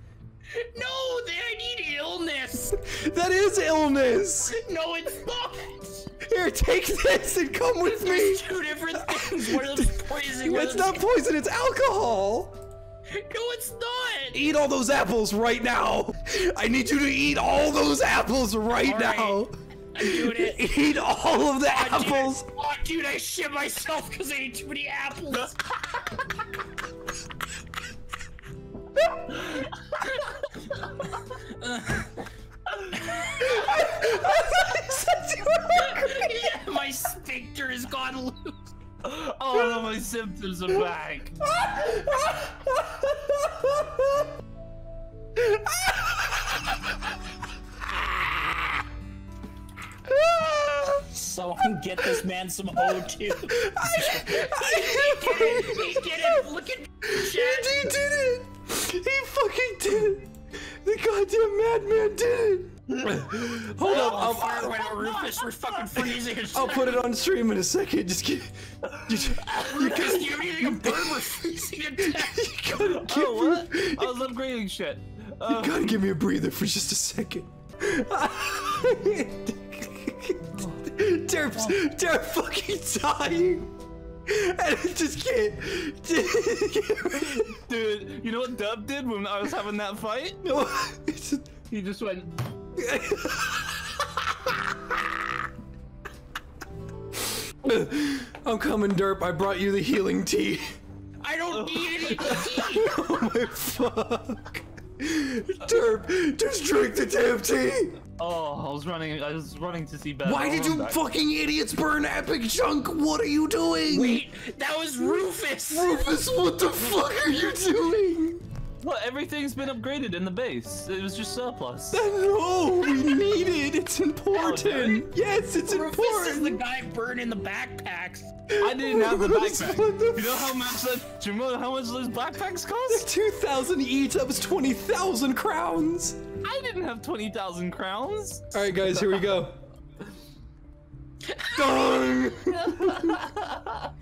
No, I need illness. That is illness. No, it's not. Here, take this and come with me. There's two different things. One of them is poison. It's not poison, it's alcohol. No, it's not. Eat all those apples right now. I need you to eat all those apples right all now. Right. I'm doing it. Eat all of the oh, apples. Dude. Oh, dude, I shit myself because I ate too many apples. Yeah, my sphincter has gone loose. All of my symptoms are back. Someone get this man some O two. I, I, he did it! He did it! Look at shit! He did it! He fucking did it! The goddamn madman did it! Hold oh, up, I'm right on Rufus, we're fucking freezing. I'll put it on stream in a second. Just get. Just, you guys, you're eating a bird, we're freezing to death. You gotta give oh, me, what? I was upgrading shit. Uh, you gotta give me a breather for just a second. Derp's, Derp fucking dying. And I just can't. Dude, you know what Dub did when I was having that fight? No, he just went. I'm coming, Derp. I brought you the healing tea. I don't need any tea. Oh my fuck. Derp, just drink the damn tea. Oh, I was running. I was running to see better. Why did you back. fucking idiots burn epic junk? What are you doing? Wait, that was Rufus. Rufus, what the fuck are you doing? Well, everything's been upgraded in the base. It was just surplus. No, we need it. It's important. Yes, it's Rufus important. Rufus is the guy burning the backpacks. I didn't have the backpack. The you know how much that? Do you know how much those backpacks cost? Two thousand each. That was twenty thousand crowns. I didn't have twenty thousand crowns. All right, guys, here we go. Dong! Why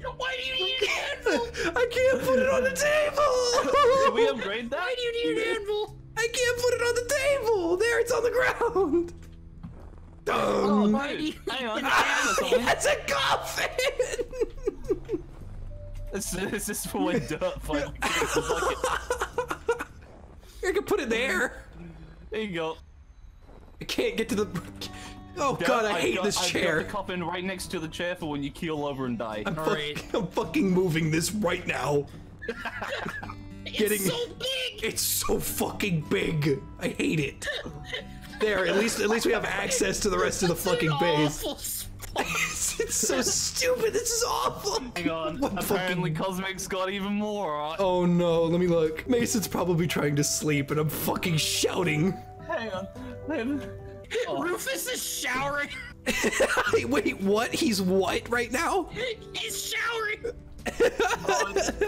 do you need an anvil? I can't put it on the table! Did we upgrade that? Why do you need an anvil? I can't put it on the table! There, it's on the ground! Dong! Oh, dude, hang on. That's a coffin! This is for when Dirt finally gets his bucket. I can put it there. There you go. I can't get to the. Oh yeah, god, I, I hate got, this I chair. I've got the coffin right next to the chair for when you keel over and die. I'm, All fuck, right. I'm fucking moving this right now. It's Getting, so big. It's so fucking big. I hate it. There, at least at least we have access to the rest of the fucking base. It's so stupid. This is awful. Hang on. What Apparently, fucking... Cosmic's got even more. Right? Oh no. Let me look. Mason's probably trying to sleep, and I'm fucking shouting. Hang on. Hang on. Oh. Rufus is showering. Wait, what? He's what right now? He's showering. Oh,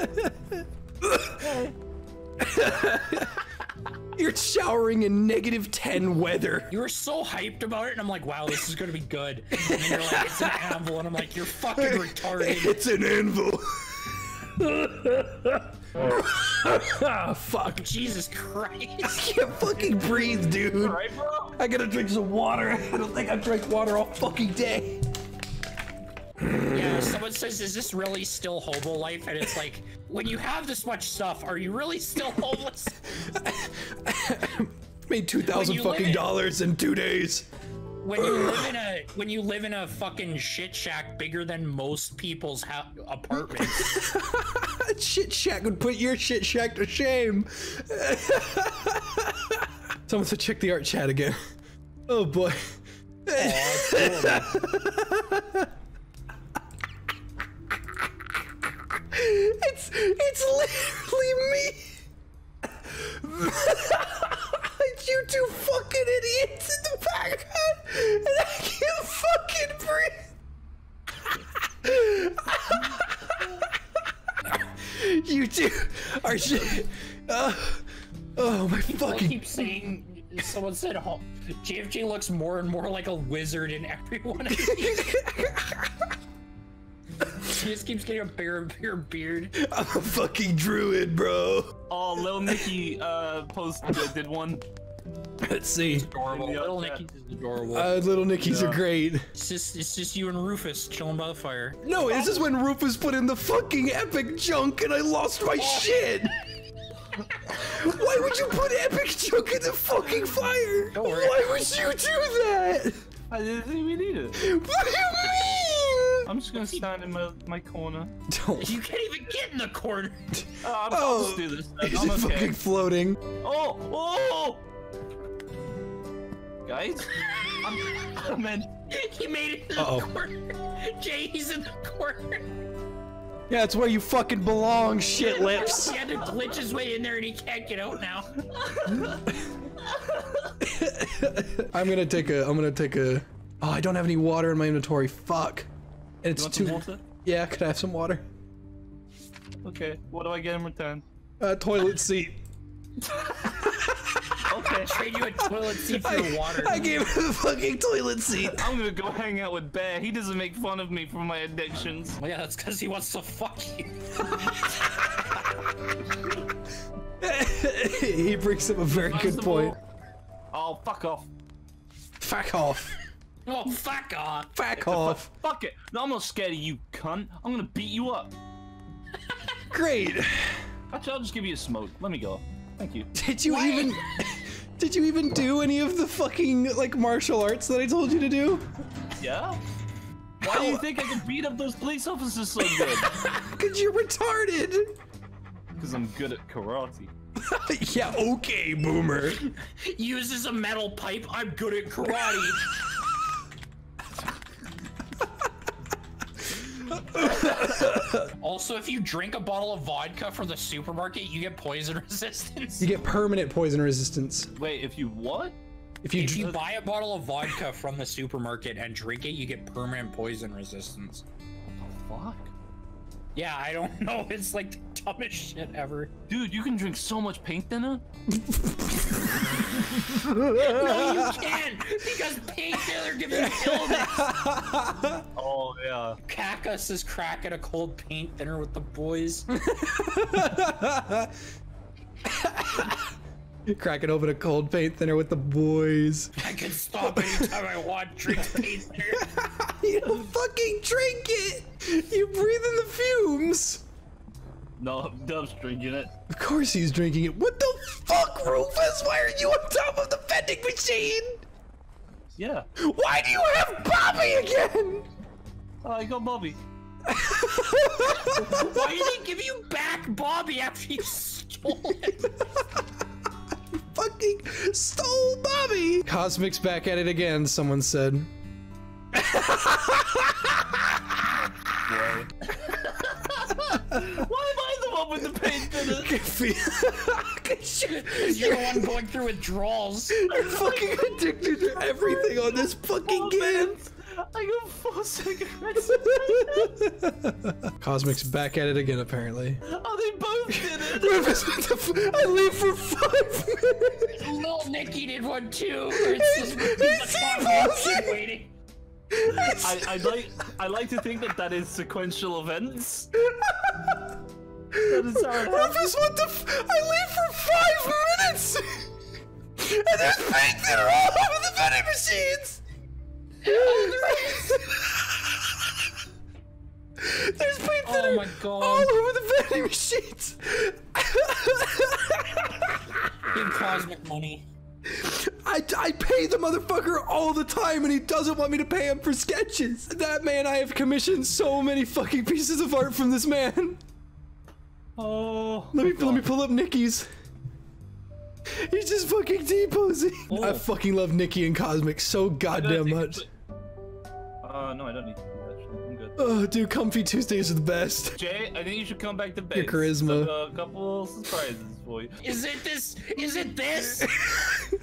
you're showering in negative ten weather. You were so hyped about it, and I'm like, wow, this is gonna be good. And you're like, it's an anvil, and I'm like, you're fucking retarded. It's an anvil. Oh, fuck. Jesus Christ. I can't fucking breathe, dude. All right, bro? I gotta drink some water. I don't think I've drank water all fucking day. Yeah, someone says, is this really still hobo life? And it's like, when you have this much stuff, are you really still homeless? Made two thousand fucking in, dollars in two days. When you live in a when you live in a fucking shit shack bigger than most people's ha apartments. Shit shack would put your shit shack to shame. Someone said check the art chat again. Oh boy. Oh, that's cool. It's it's literally me. You two fucking idiots in the background, and I can't fucking breathe. You two are shit. Uh, oh my People fucking. I keep saying. Someone said, "Oh, J F J looks more and more like a wizard in everyone." He just keeps getting a bigger and bigger beard. I'm a fucking druid, bro. Oh, Lil Nicky uh, posted uh, did one. Let's see. Adorable. Little Nickies is adorable. Uh, little Nickies yeah. are great. It's just, it's just you and Rufus chilling by the fire. No, this is when Rufus put in the fucking epic junk and I lost my oh. shit. Why would you put epic junk in the fucking fire? Don't worry. Why would you do that? I didn't think we needed it. What do you mean? I'm just gonna stand in my, my corner. Don't. You can't even get in the corner. Uh, I'm oh, I'll do this. He's okay. fucking floating. Oh, oh! Guys, I'm, I'm in. He made it to Uh-oh. the corner. Jay, he's in the corner. Yeah, that's where you fucking belong, shit lips. He had to glitch his way in there and he can't get out now. I'm gonna take a, I'm gonna take a, oh, I don't have any water in my inventory, fuck. It's you want too, some water? Yeah, could I have some water? Okay, what do I get in return? A toilet seat. Okay, I trade you a toilet seat for I, water. I gave him a fucking toilet seat. I'm gonna go hang out with Bear. He doesn't make fun of me for my addictions. Well, yeah, that's because he wants to fuck you. He brings up a very good point. Oh, fuck off. Fuck off. Oh, fuck off. Fuck off. Fuck it. No, I'm not scared of you, cunt. I'm gonna beat you up. Great. Actually, I'll just give you a smoke. Let me go. Thank you. Did you what? even Did you even do any of the fucking like martial arts that I told you to do? Yeah. Why do you think I can beat up those police officers so good? Cause you're retarded. Cause I'm good at karate. Yeah, okay, boomer. Uses a metal pipe, I'm good at karate. Also, if you drink a bottle of vodka from the supermarket, you get poison resistance. You get permanent poison resistance. Wait, if you what? If you, if you buy a bottle of vodka from the supermarket and drink it, you get permanent poison resistance. What the fuck? Yeah, I don't know. It's like the dumbest shit ever. Dude, you can drink so much paint thinner. No, you can't, because paint thinner gives you illness. Oh, yeah. Cactus is cracking a cold paint thinner with the boys. Cracking open a cold paint thinner with the boys. I can stop anytime I want. Drink paint thinner. You don't fucking drink it. You breathe in the fumes. No, Dub's drinking it. Of course he's drinking it. What the fuck, Rufus? Why are you on top of the vending machine? Yeah. Why do you have Bobby again? Oh, I got Bobby. Why did he give you back Bobby after you stole it? Fucking stole Bobby! Cosmic's back at it again, someone said. Why am I the one with the paint thinner? You're the one going through withdrawals. You're fucking addicted to everything on this fucking game. I got four cigarettes. Cosmic's back at it again, apparently. Oh, they both did it! Rufus, what the f- I leave for five minutes! Lil Nicky did one too! It's, it's just waiting. I, I like- I like to think that that is sequential events. That is Rufus, what the f- I leave for five minutes! And there's paint that are all over the vending machines! There's paint that oh my God. all over the vending machines. Big Cosmic money. I, I pay the motherfucker all the time and he doesn't want me to pay him for sketches. That man, I have commissioned so many fucking pieces of art from this man. Oh. Let me God. let me pull up Nicky's. He's just fucking deposing. Oh. I fucking love Nicky and Cosmic so goddamn much. Uh, no, I don't need to do that. I'm good. Oh, dude, Comfy Tuesdays are the best. Jay, I think you should come back to base. Your charisma. So, uh, a couple surprises for you. Is it this? Is it this?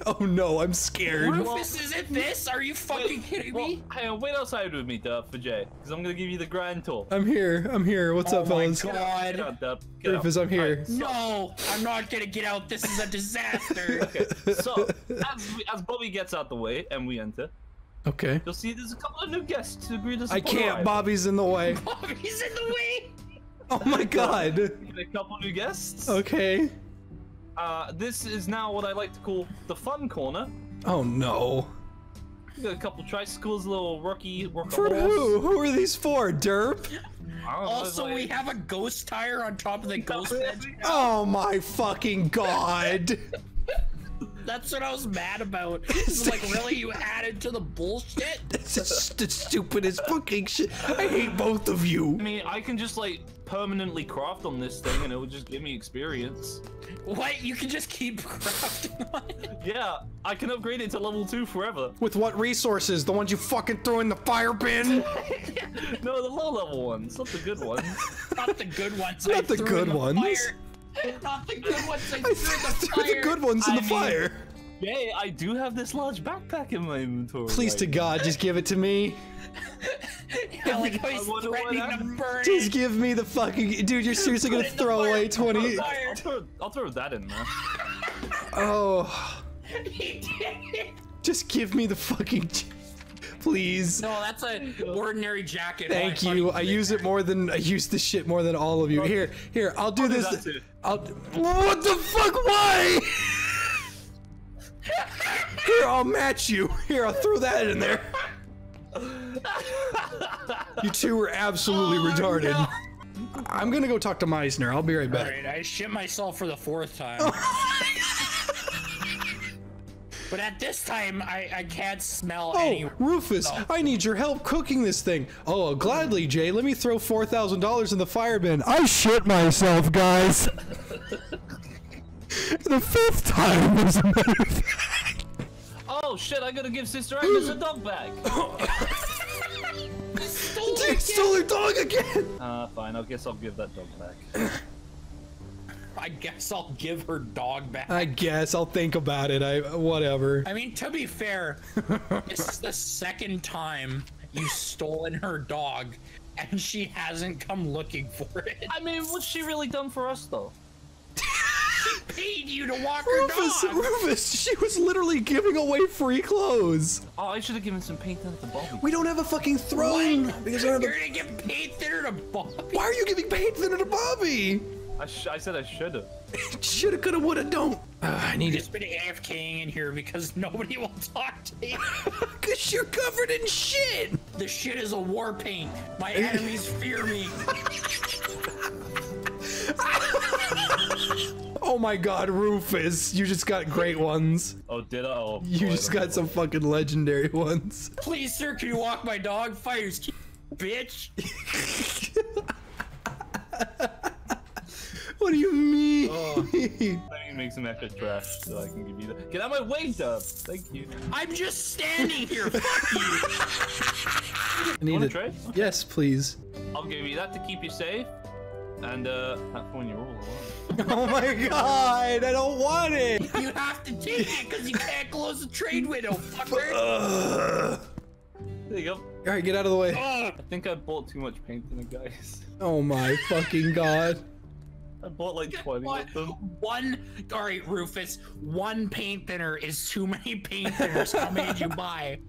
Oh no, I'm scared. Rufus, well, is it this? Are you fucking wait, kidding well, me? Hang on, wait outside with me, Duff, for Jay, because I'm gonna give you the grind tool. I'm here. I'm here. What's oh up, fellas? Oh my god. Get out, Duff. Get Rufus, out. I'm here. Right, so. No, I'm not gonna get out. This is a disaster. Okay. So as we, as Bobby gets out the way and we enter. Okay. You'll see there's a couple of new guests to agree to support. I can't. Bobby's in the way. Bobby's in the way. Oh my god. A couple new guests. Okay. Uh, this is now what I like to call the fun corner. Oh no. We got a couple tricycles, a little rookie. For who? Who are these for? Derp? Also, know, we like... have a ghost tire on top of the ghost bed. Oh my fucking god. That's what I was mad about. It was like, really, you added to the bullshit? This is the stupidest fucking shit. I hate both of you. I mean, I can just like permanently craft on this thing and it will just give me experience. What? You can just keep crafting on it? Yeah, I can upgrade it to level two forever. With what resources? The ones you fucking threw in the fire bin? No, the low level ones, not the good ones. Not the good ones. Not I the threw good in the ones. Fire. Not the good ones I threw, I threw the, fire. the good ones in I the mean, fire. Yay, I do have this large backpack in my inventory. Please right to God, now. Just give it to me. Yeah, like how he's threatening to burn Just it. give me the fucking... Dude, you're seriously gonna throw away twenty... I'll, I'll, throw, I'll throw that in there. Oh. He did it. Just give me the fucking... Please. No, that's an ordinary jacket. Thank you. I use it more than I use this shit more than all of you. Here, here. I'll do I'll this. Do I'll. What the fuck? Why? Here, I'll match you. Here, I'll throw that in there. You two are absolutely oh, retarded. No. I'm gonna go talk to Meisner. I'll be right back. All right, I shit myself for the fourth time. But at this time, I, I can't smell any. Oh, Rufus, no. I need your help cooking this thing. Oh, gladly, Jay. Let me throw four thousand dollars in the fire bin. I shit myself, guys. The fifth time was a matter of fact. Oh, shit, I gotta give Sister Agnes a dog bag. You stole, Jay stole her dog again. Uh, fine, I guess I'll give that dog back. I guess I'll give her dog back. I guess I'll think about it. I whatever. I mean, to be fair, this is the second time you've stolen her dog, and she hasn't come looking for it. I mean, what's she really done for us though? She paid you to walk Rufus, her dog. Rufus, she was literally giving away free clothes. Oh, I should have given some paint thinner to Bobby. We don't have a fucking throne. What? Because you're gonna give paint thinner to Bobby. Why are you giving paint thinner to Bobby? I, sh I said I should've. Should've, could've, would've, don't. Uh, I need just been AFKing in here because nobody will talk to you. Cause you're covered in shit. The shit is a war paint. My enemies fear me. Oh my God, Rufus, you just got great ones. Oh, did I? Oh, you boy, just got know. some fucking legendary ones. Please, sir, can you walk my dog? Fires, bitch. What do you mean? Oh, I need to make some extra trash so I can give you that. Get out of my way, Dub. Thank you. I'm just standing here. Fuck you. I need you a tray? Yes, please. I'll give you that to keep you safe. And uh, that's when you're all alone. Oh my God! I don't want it. You have to take it because you can't close the trade window, fucker. Uh, there you go. All right, get out of the way. Uh, I think I bought too much paint in it, guys. Oh my fucking God. I bought like twenty one, of them. One, all right, Rufus, one paint thinner is too many paint thinners. How many did you buy?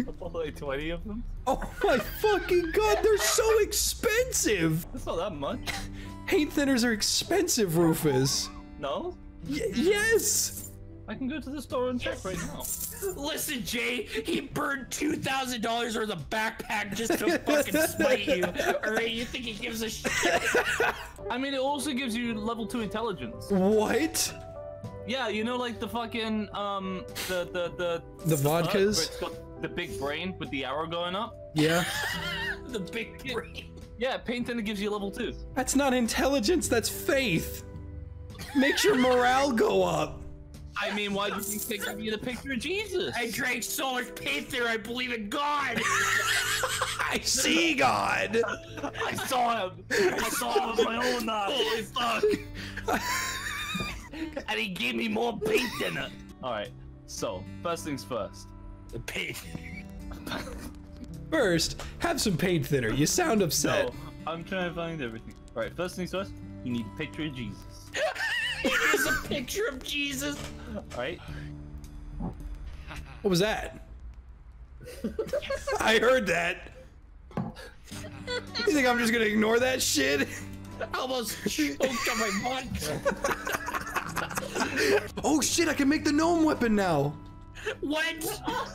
I bought like twenty of them. Oh my fucking God, they're so expensive. That's not that much. Paint thinners are expensive, Rufus. No? Y yes! I can go to the store and check right now. Listen, Jay, he burned two thousand dollars worth of backpack just to fucking spite you. All right, you think he gives a shit? I mean, it also gives you level two intelligence. What? Yeah, you know, like the fucking, um, the, the, the... The vodkas? Where it's got the big brain with the arrow going up. Yeah. The big brain. Yeah, paint thinner gives you level two. That's not intelligence, that's faith. Makes your morale go up. I mean, why do you think picture me the picture of Jesus? I drank so much there. I believe in God. I see God. I saw him. I saw him with my own eyes. Holy fuck. And he gave me more paint than a... Alright, so, first things first. The paint. First, have some paint thinner. You sound upset. No, I'm trying to find everything. Alright, first things first, you need a picture of Jesus. Here's a picture of Jesus. Alright. What was that? Yes. I heard that. You think I'm just gonna ignore that shit? I almost choked on my vodka. Oh shit, I can make the gnome weapon now. What?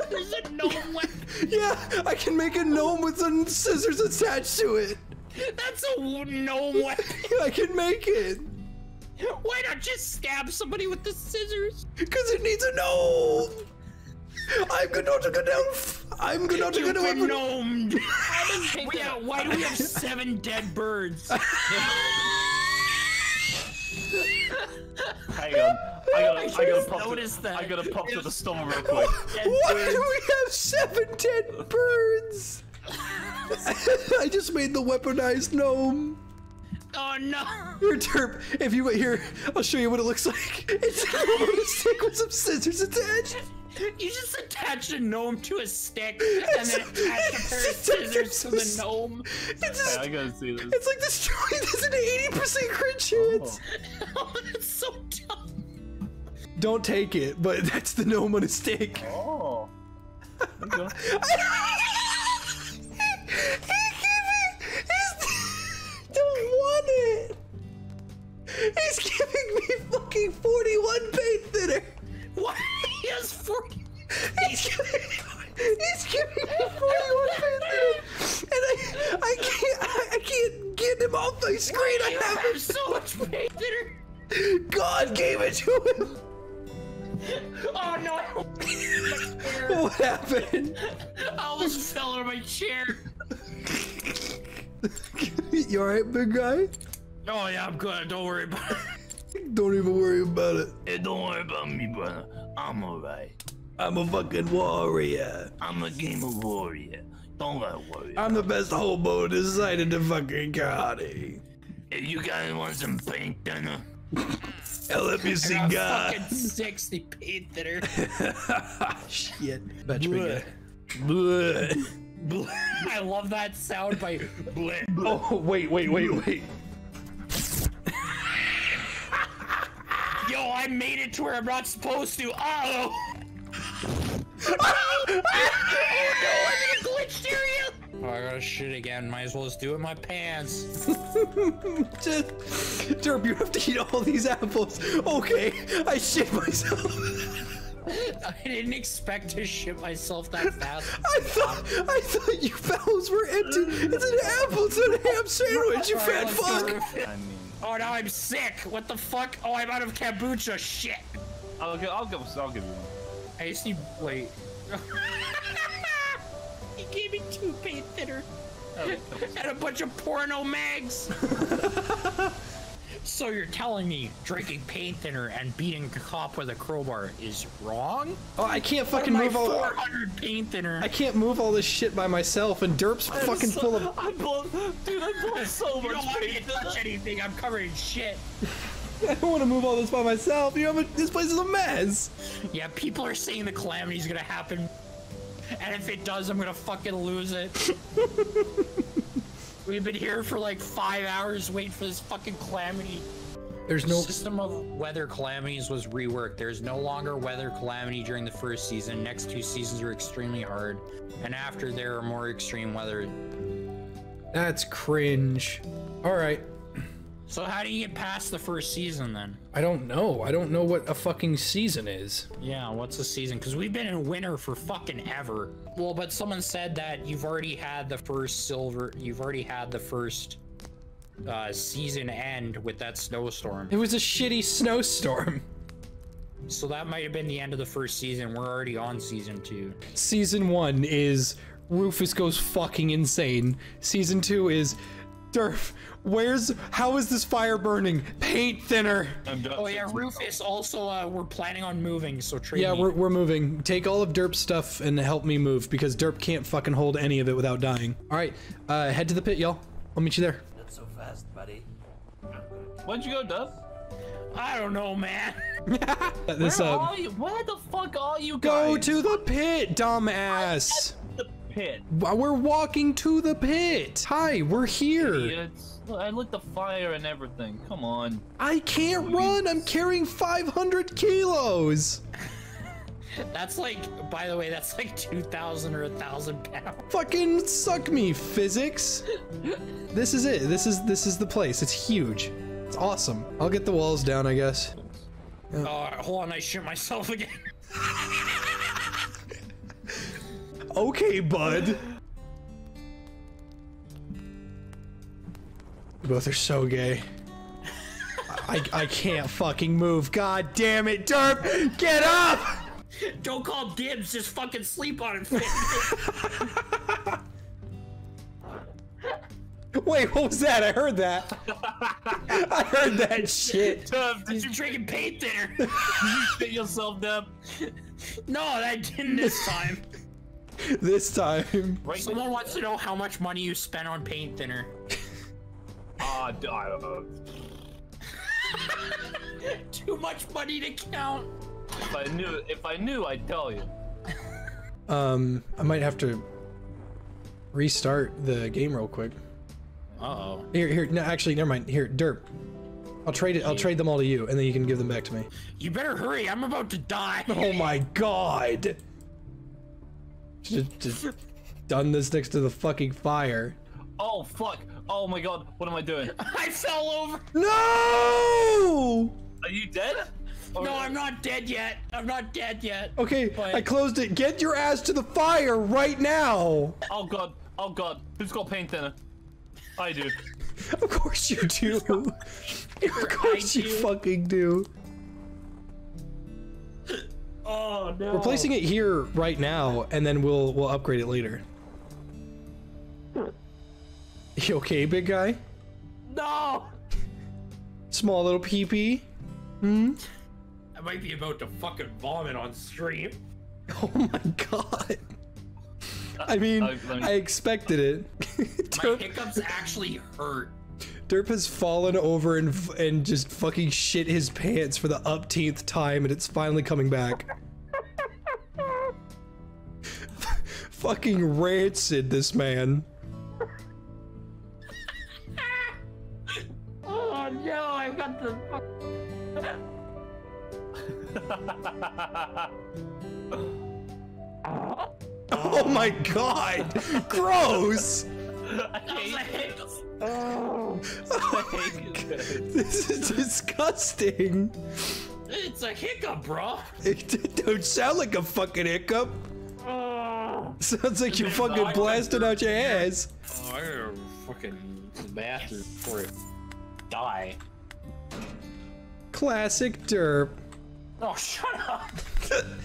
There's a gnome weapon? Yeah, I can make a gnome with some scissors attached to it. That's a gnome weapon. I can make it. Why not just stab somebody with the scissors? Because it needs a gnome. I'm going to go down. I'm going to go down. Gnomed. We have, why do we have seven dead birds? Hang on. I gotta, I I gotta pop to, that. I gotta pop to the store real quick. Why do we have seven dead birds? I just made the weaponized gnome. Oh no! Your derp. If you went here, I'll show you what it looks like. It's a stick with some scissors attached. You just attach a gnome to a stick and then attach a pair of scissors to the gnome. It's, I gotta see this. It's like destroying this an eighty percent crit chance. Oh. Oh, that's so dumb. Don't take it, but that's the gnome on a stick. Oh. Okay. It. He's giving me fucking forty-one paint thinner. What? He has forty. He's giving, he's giving me forty-one paint thinner, and I, I can't, I, I can't get him off my screen. I have, have so much paint thinner. God gave it to him. Oh no! What happened? I almost fell out of my chair. You alright, big guy? Oh yeah, I'm good. Don't worry about it. Don't even worry about it. Hey, don't worry about me, brother. I'm alright. I'm a fucking warrior. I'm a game of warrior. Don't gotta worry. I'm the best hobo decided to fucking karate. If you guys want some paint thinner, I'll let you see God. I got fucking sixty paint thinner. Shit. Betcha, big guy. I love that sound by Bleh. Oh, wait, wait, wait, wait. Yo, I made it to where I'm not supposed to. Oh! Oh, no, I'm in a glitched area! Oh, I gotta shit again. Might as well just do it in my pants. Just, Derp, you have to eat all these apples. Okay, I shit myself. I didn't expect to shit myself that fast. I thought I thought you fellas were empty. It's an apple, it's a ham sandwich, you fat fuck. I mean. Oh, now I'm sick. What the fuck? Oh, I'm out of kombucha. Shit. I'll give. I'll give. I'll give you one. I just need. Wait. He gave me two paint thinner oh, and a bunch of porno mags. So you're telling me drinking paint thinner and beating a cop with a crowbar is wrong? Oh, I can't fucking move all four hundred paint thinner. I can't move all this shit by myself, and Derp's I'm fucking so, full of. I'm both, dude. I'm both so much. You don't want me to touch anything. I'm covered in shit. I don't want to move all this by myself. You know, but this place is a mess. Yeah, people are saying the calamity's gonna happen, and if it does, I'm gonna fucking lose it. We've been here for like five hours waiting for this fucking calamity. There's no system of weather calamities was reworked. There's no longer weather calamity during the first season. Next two seasons are extremely hard, and after there are more extreme weather. That's cringe. All right. So how do you get past the first season then? I don't know. I don't know what a fucking season is. Yeah, what's a season? Because we've been in winter for fucking ever. Well, but someone said that you've already had the first silver. You've already had the first uh, season end with that snowstorm. It was a shitty snowstorm. So that might have been the end of the first season. We're already on season two. Season one is Rufus goes fucking insane. Season two is Durf, where's, how is this fire burning? Paint thinner. Oh yeah, Rufus also, uh, we're planning on moving, so trade Yeah, me. We're, we're moving. Take all of Derp's stuff and help me move, because Derp can't fucking hold any of it without dying. All right, uh, head to the pit, y'all. I'll meet you there. Not so fast, buddy. Where'd you go, Duff? I don't know, man. this, where, um, are you, where the fuck are you guys? Go to the pit, dumbass. Pit. We're walking to the pit. Hi, we're here. Idiots. I lit the fire and everything. Come on. I can't Please. run. I'm carrying five hundred kilos. That's like, by the way, that's like two thousand or one thousand pounds. Fucking suck me, physics. This is it. This is this is the place. It's huge. It's awesome. I'll get the walls down, I guess. Yeah. Uh, hold on, I shit myself again. Okay, bud. You both are so gay. I, I can't fucking move. God damn it, Derp! Get up! Don't call dibs, just fucking sleep on it. Wait, what was that? I heard that. I heard that shit. Dub, did you drinking paint thinner? Did you spit yourself, Dub? No, I didn't this time. This time. Someone wants to know how much money you spent on paint thinner. Ah, uh, I don't know. Too much money to count. If I knew, if I knew, I'd tell you. Um, I might have to restart the game real quick. Uh oh. Here, here. No, actually, never mind. Here, Derp. I'll trade it. I'll trade them all to you, and then you can give them back to me. You better hurry. I'm about to die. Oh my god. Just, just done this next to the fucking fire. Oh fuck! Oh my god! What am I doing? I fell over. No! Are you dead? Or no, I'm not dead yet. I'm not dead yet. Okay, but... I closed it. Get your ass to the fire right now. Oh god! Oh god! Who's got paint thinner? I do. Of course you do. Of course you fucking do. Oh, no. We're placing it here right now, and then we'll we'll upgrade it later. You okay, big guy? No. Small little pee pee. Hmm. I might be about to fucking vomit on stream. Oh my god. I mean, I, I, I expected it. My hiccups actually hurt. Derp has fallen over and and just fucking shit his pants for the upteenth time, and it's finally coming back. Fucking rancid, this man. Oh no, I've got the. Oh my god! Gross! I hate this. Oh, oh this is disgusting. It's a hiccup, bro. It don't sound like a fucking hiccup. Oh. Sounds like you fucking no, blasted out your ass. Oh, I gotta fucking bathroom before it die. Classic Derp. Oh, shut up.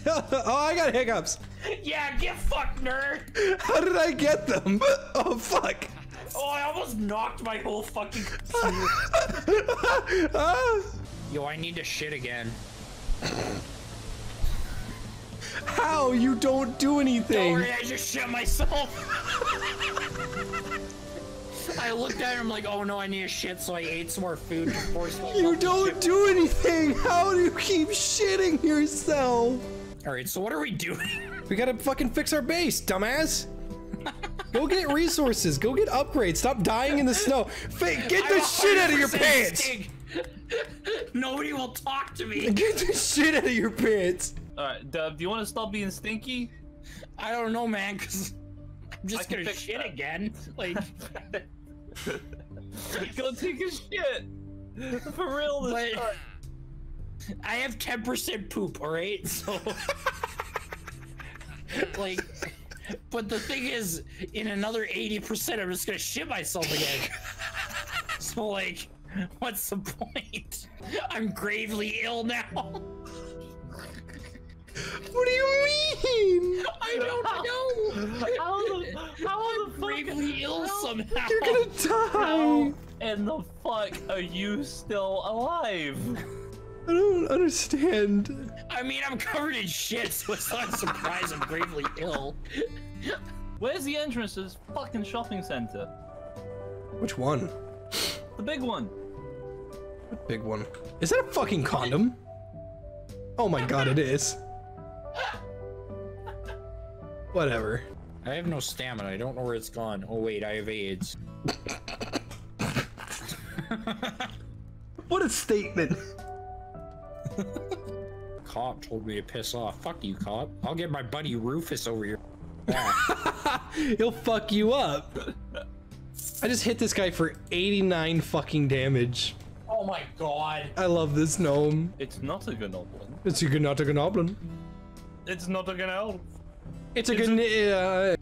Oh, I got hiccups. Yeah, get fucked, nerd. How did I get them? Oh, fuck. Oh, I almost knocked my whole fucking computer. Yo, I need to shit again. How? You don't do anything. Don't worry, I just shit myself. I looked at him like, oh no, I need to shit, so I ate some more food. You don't do anything. How do you keep shitting yourself? All right, so what are we doing? We gotta fucking fix our base, dumbass. Go get resources. Go get upgrades. Stop dying in the snow. Fake, get the shit out of your pants. Sting. Nobody will talk to me. Get the shit out of your pants. All right, Dub, do you want to stop being stinky? I don't know, man, because I'm just gonna shit that. again. Like, go take a shit. For real, this time. I have ten percent poop, all right? So, like, but the thing is, in another eighty percent, I'm just gonna shit myself again. So, like, what's the point? I'm gravely ill now. What do you mean? I don't know. How, how the fuck? Gravely ill somehow. You're gonna die. How in the fuck are you still alive? I don't understand. I mean, I'm covered in shit, so it's not a surprise I'm gravely ill. Where's the entrance to this fucking shopping center? Which one? The big one. What big one? Is that a fucking condom? Oh my god, it is. Whatever. I have no stamina. I don't know where it's gone. Oh wait, I have AIDS. What a statement. Cop told me to piss off. Fuck you, cop. I'll get my buddy Rufus over here. He'll fuck you up. I just hit this guy for eighty-nine fucking damage. Oh my god. I love this gnome. It's not a goblin. It's a, not a goblin. It's not a goblin. It's a good.